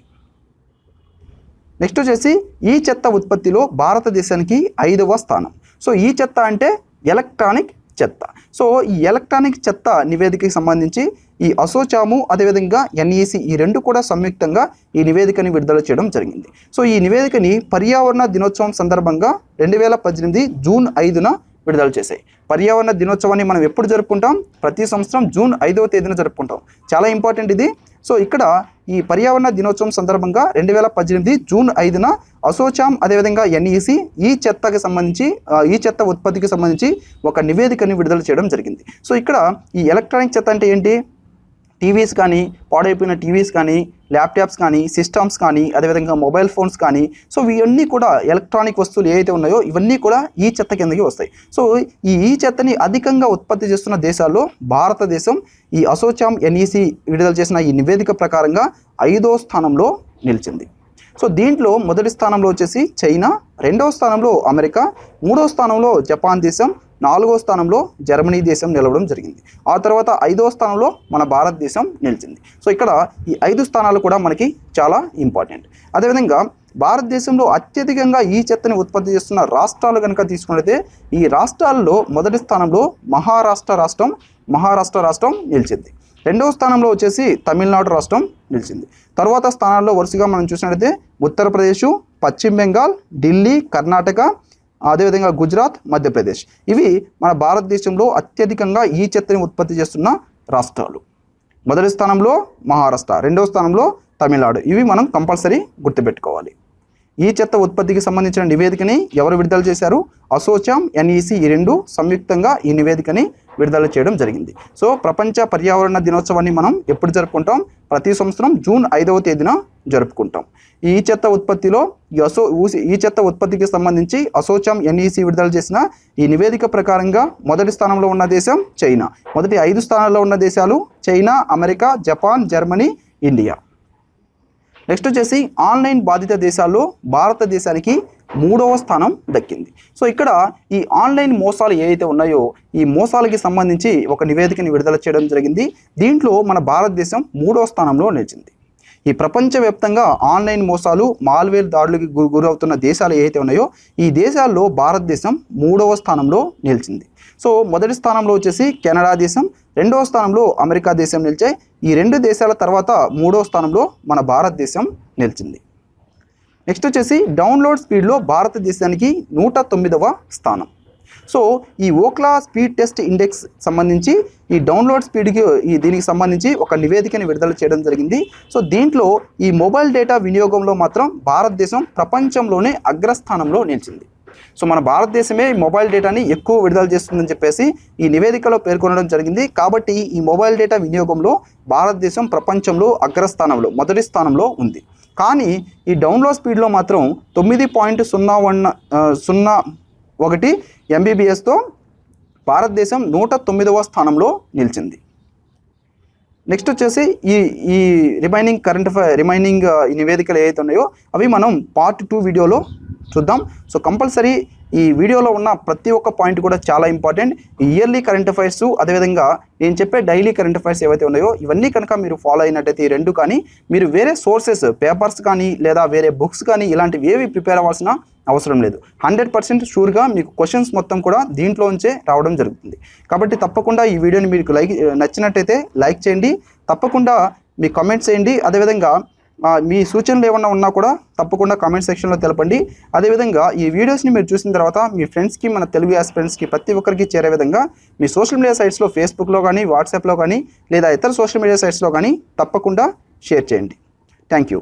నెక్స్ట్ వచ్చేసి ఈ చెత్త ఉత్పత్తిలో భారతదేశానికి 5వ స్థానం. సో ఈ చెత్త అంటే ఎలక్ట్రానిక్ చెత్త. సో ఈ ఎలక్ట్రానిక్ చెత్త నివేదికకి సంబంధించి ఈ అసోచాము అదేవిధంగా NEC ఈ రెండు కూడా సంయుక్తంగా ఈ నివేదికని విడుదల చేయడం జరిగింది. సో ఈ నివేదికని పర్యావరణ దినోత్సవం సందర్భంగా 2018 జూన్ 5న విడుదల చేశాయి. పర్యావరణ దినోత్సవాన్ని మనం ఎప్పుడు జరుపుకుంటాం? ప్రతి సంవత్సరం జూన్ 5వ తేదీన జరుపుకుంటాం. చాలా ఇంపార్టెంట్ ఇది. సో ఇక్కడ ఈ పర్యావరణ దినోత్సవం సందర్భంగా 2018 జూన్ 5న అసోచామ్ అదేవిధంగా NEC ఈ చెత్త ఉత్పత్తికి సంబంధించి ఒక నివేదికని విడుదల చేయడం జరిగింది. సో ఇక్కడ ఈ ఎలక్ట్రానిక్ చెత్త అంటే ఏంటి? టీవీస్ కానీ, పాడైపోయిన టీవీస్ కానీ, ల్యాప్టాప్స్ కానీ, సిస్టమ్స్ కానీ, అదేవిధంగా మొబైల్ ఫోన్స్ కానీ, సో ఇవన్నీ కూడా ఎలక్ట్రానిక్ వస్తువులు ఏవైతే ఉన్నాయో ఇవన్నీ కూడా ఈ చెత్త కిందకి వస్తాయి. సో ఈ చెత్తని అధికంగా ఉత్పత్తి చేస్తున్న దేశాల్లో భారతదేశం ఈ అసోచామ్ NEC విడుదల చేసిన ఈ నివేదిక ప్రకారంగా 5వ స్థానంలో నిలిచింది. సో దీంట్లో మొదటి స్థానంలో వచ్చేసి చైనా, 2వ స్థానంలో అమెరికా, 3వ స్థానంలో జపాన్ దేశం, 4వ స్థానంలో జర్మనీ దేశం నిలవడం జరిగింది. ఆ తర్వాత 5వ స్థానంలో మన భారతదేశం నిలిచింది. సో ఇక్కడ ఈ 5 స్థానాలు కూడా మనకి చాలా ఇంపార్టెంట్. అదేవిధంగా భారతదేశంలో అత్యధికంగా ఈ చెత్తని ఉత్పత్తి చేస్తున్న రాష్ట్రాలు కనుక తీసుకున్నట్లయితే ఈ రాష్ట్రాల్లో మొదటి స్థానంలో మహారాష్ట్ర రాష్ట్రం నిలిచింది. 2వ స్థానంలో వచ్చేసి తమిళనాడు రాష్ట్రం నిలిచింది. తర్వాత స్థానాల్లో వరుసగా మనం చూసినట్లయితే ఉత్తరప్రదేశ్, పశ్చిమ బెంగాల్, ఢిల్లీ, కర్ణాటక, అదేవిధంగా గుజరాత్, మధ్యప్రదేశ్. ఇవి మన భారతదేశంలో అత్యధికంగా ఈ చెత్తని ఉత్పత్తి చేస్తున్న రాష్ట్రాలు. మొదటి స్థానంలో మహారాష్ట్ర, 2వ స్థానంలో తమిళనాడు. ఇవి మనం కంపల్సరీ గుర్తుపెట్టుకోవాలి. ఈ చెత్త ఉత్పత్తికి సంబంధించిన నివేదికని ఎవరు విడుదల చేశారు? అసోచామ్, NEC ఈ రెండు సంయుక్తంగా ఈ నివేదికని విడుదల చేయడం జరిగింది. సో ప్రపంచ పర్యావరణ దినోత్సవాన్ని మనం ఎప్పుడు జరుపుకుంటాం? ప్రతి సంవత్సరం జూన్ 5వ తేదీన జరుపుకుంటాం. ఈ చెత్త ఉత్పత్తికి సంబంధించి అసోచామ్ NEC విడుదల చేసిన ఈ నివేదిక ప్రకారంగా మొదటి స్థానంలో ఉన్న దేశం చైనా. మొదటి 5 స్థానాల్లో ఉన్న దేశాలు China, America, Japan, Germany, India. Next వచ్చేసి ఆన్లైన్ బాధిత దేశాల్లో భారతదేశానికి 3వ స్థానం దక్కింది. సో ఇక్కడ ఈ ఆన్లైన్ మోసాలు ఏవైతే ఉన్నాయో ఈ మోసాలకి సంబంధించి ఒక నివేదికని విడుదల చేయడం జరిగింది. దీంట్లో మన భారతదేశం 3వ స్థానంలో నిలిచింది. ఈ ప్రపంచవ్యాప్తంగా ఆన్లైన్ మోసాలు, మాల్వేర్ దాడులకు గురవుతున్న దేశాలు ఏవైతే ఉన్నాయో ఈ దేశాల్లో భారతదేశం 3వ స్థానంలో నిలిచింది. సో మొదటి స్థానంలో వచ్చేసి కెనడా దేశం, 2వ స్థానంలో అమెరికా దేశం నిలిచాయి. ఈ రెండు దేశాల తర్వాత 3వ స్థానంలో మన భారతదేశం నిలిచింది. నెక్స్ట్ వచ్చేసి డౌన్లోడ్ స్పీడ్లో భారతదేశానికి 109వ స్థానం. సో ఈ ఓక్లా స్పీడ్ టెస్ట్ ఇండెక్స్ సంబంధించి ఈ డౌన్లోడ్ స్పీడ్కి దీనికి సంబంధించి ఒక నివేదికని విడుదల చేయడం జరిగింది. సో దీంట్లో ఈ మొబైల్ డేటా వినియోగంలో మాత్రం భారతదేశం ప్రపంచంలోనే అగ్రస్థానంలో నిలిచింది. సో మన భారతదేశమే మొబైల్ డేటాని ఎక్కువ విడుదల చేస్తుందని చెప్పేసి ఈ నివేదికలో పేర్కొనడం జరిగింది. కాబట్టి ఈ మొబైల్ డేటా వినియోగంలో భారతదేశం ప్రపంచంలో అగ్రస్థానంలో మొదటి స్థానంలో ఉంది. కానీ ఈ డౌన్లోడ్ స్పీడ్లో మాత్రం 9.01 MBPSతో భారతదేశం 109వ స్థానంలో నిలిచింది. నెక్స్ట్ వచ్చేసి ఈ ఈ రిమైనింగ్ నివేదికలు ఏవైతే ఉన్నాయో అవి మనం పార్ట్ 2 వీడియోలో చూద్దాం. సో కంపల్సరీ ఈ వీడియోలో ఉన్న ప్రతి ఒక్క పాయింట్ కూడా చాలా ఇంపార్టెంట్. ఇయర్లీ కరెంట్ అఫైర్స్, అదేవిధంగా నేను చెప్పే డైలీ కరెంట్ అఫైర్స్ ఏవైతే ఉన్నాయో ఇవన్నీ కనుక మీరు ఫాలో అయినట్టయితే ఈ రెండు కానీ మీరు వేరే సోర్సెస్ పేపర్స్ కానీ లేదా వేరే బుక్స్ కానీ ఇలాంటివి ఏవి ప్రిపేర్ అవ్వాల్సిన అవసరం లేదు. 100% షూర్గా మీకు క్వశ్చన్స్ మొత్తం కూడా దీంట్లో నుంచే రావడం జరుగుతుంది. కాబట్టి తప్పకుండా ఈ వీడియోని మీకు నచ్చినట్టయితే లైక్ చేయండి, తప్పకుండా మీ కామెంట్స్ చేయండి, అదేవిధంగా మీ సూచనలు ఏమన్నా ఉన్నా కూడా తప్పకుండా కామెంట్ సెక్షన్లో తెలపండి. అదేవిధంగా ఈ వీడియోస్ని మీరు చూసిన తర్వాత మీ ఫ్రెండ్స్కి, మన తెలుగు యాస్పిరెంట్స్కి ప్రతి ఒక్కరికి చేరే విధంగా మీ సోషల్ మీడియా సైట్స్లో ఫేస్బుక్లో కానీ వాట్సాప్లో కానీ లేదా ఇతర సోషల్ మీడియా సైట్స్లో కానీ తప్పకుండా షేర్ చేయండి. Thank you.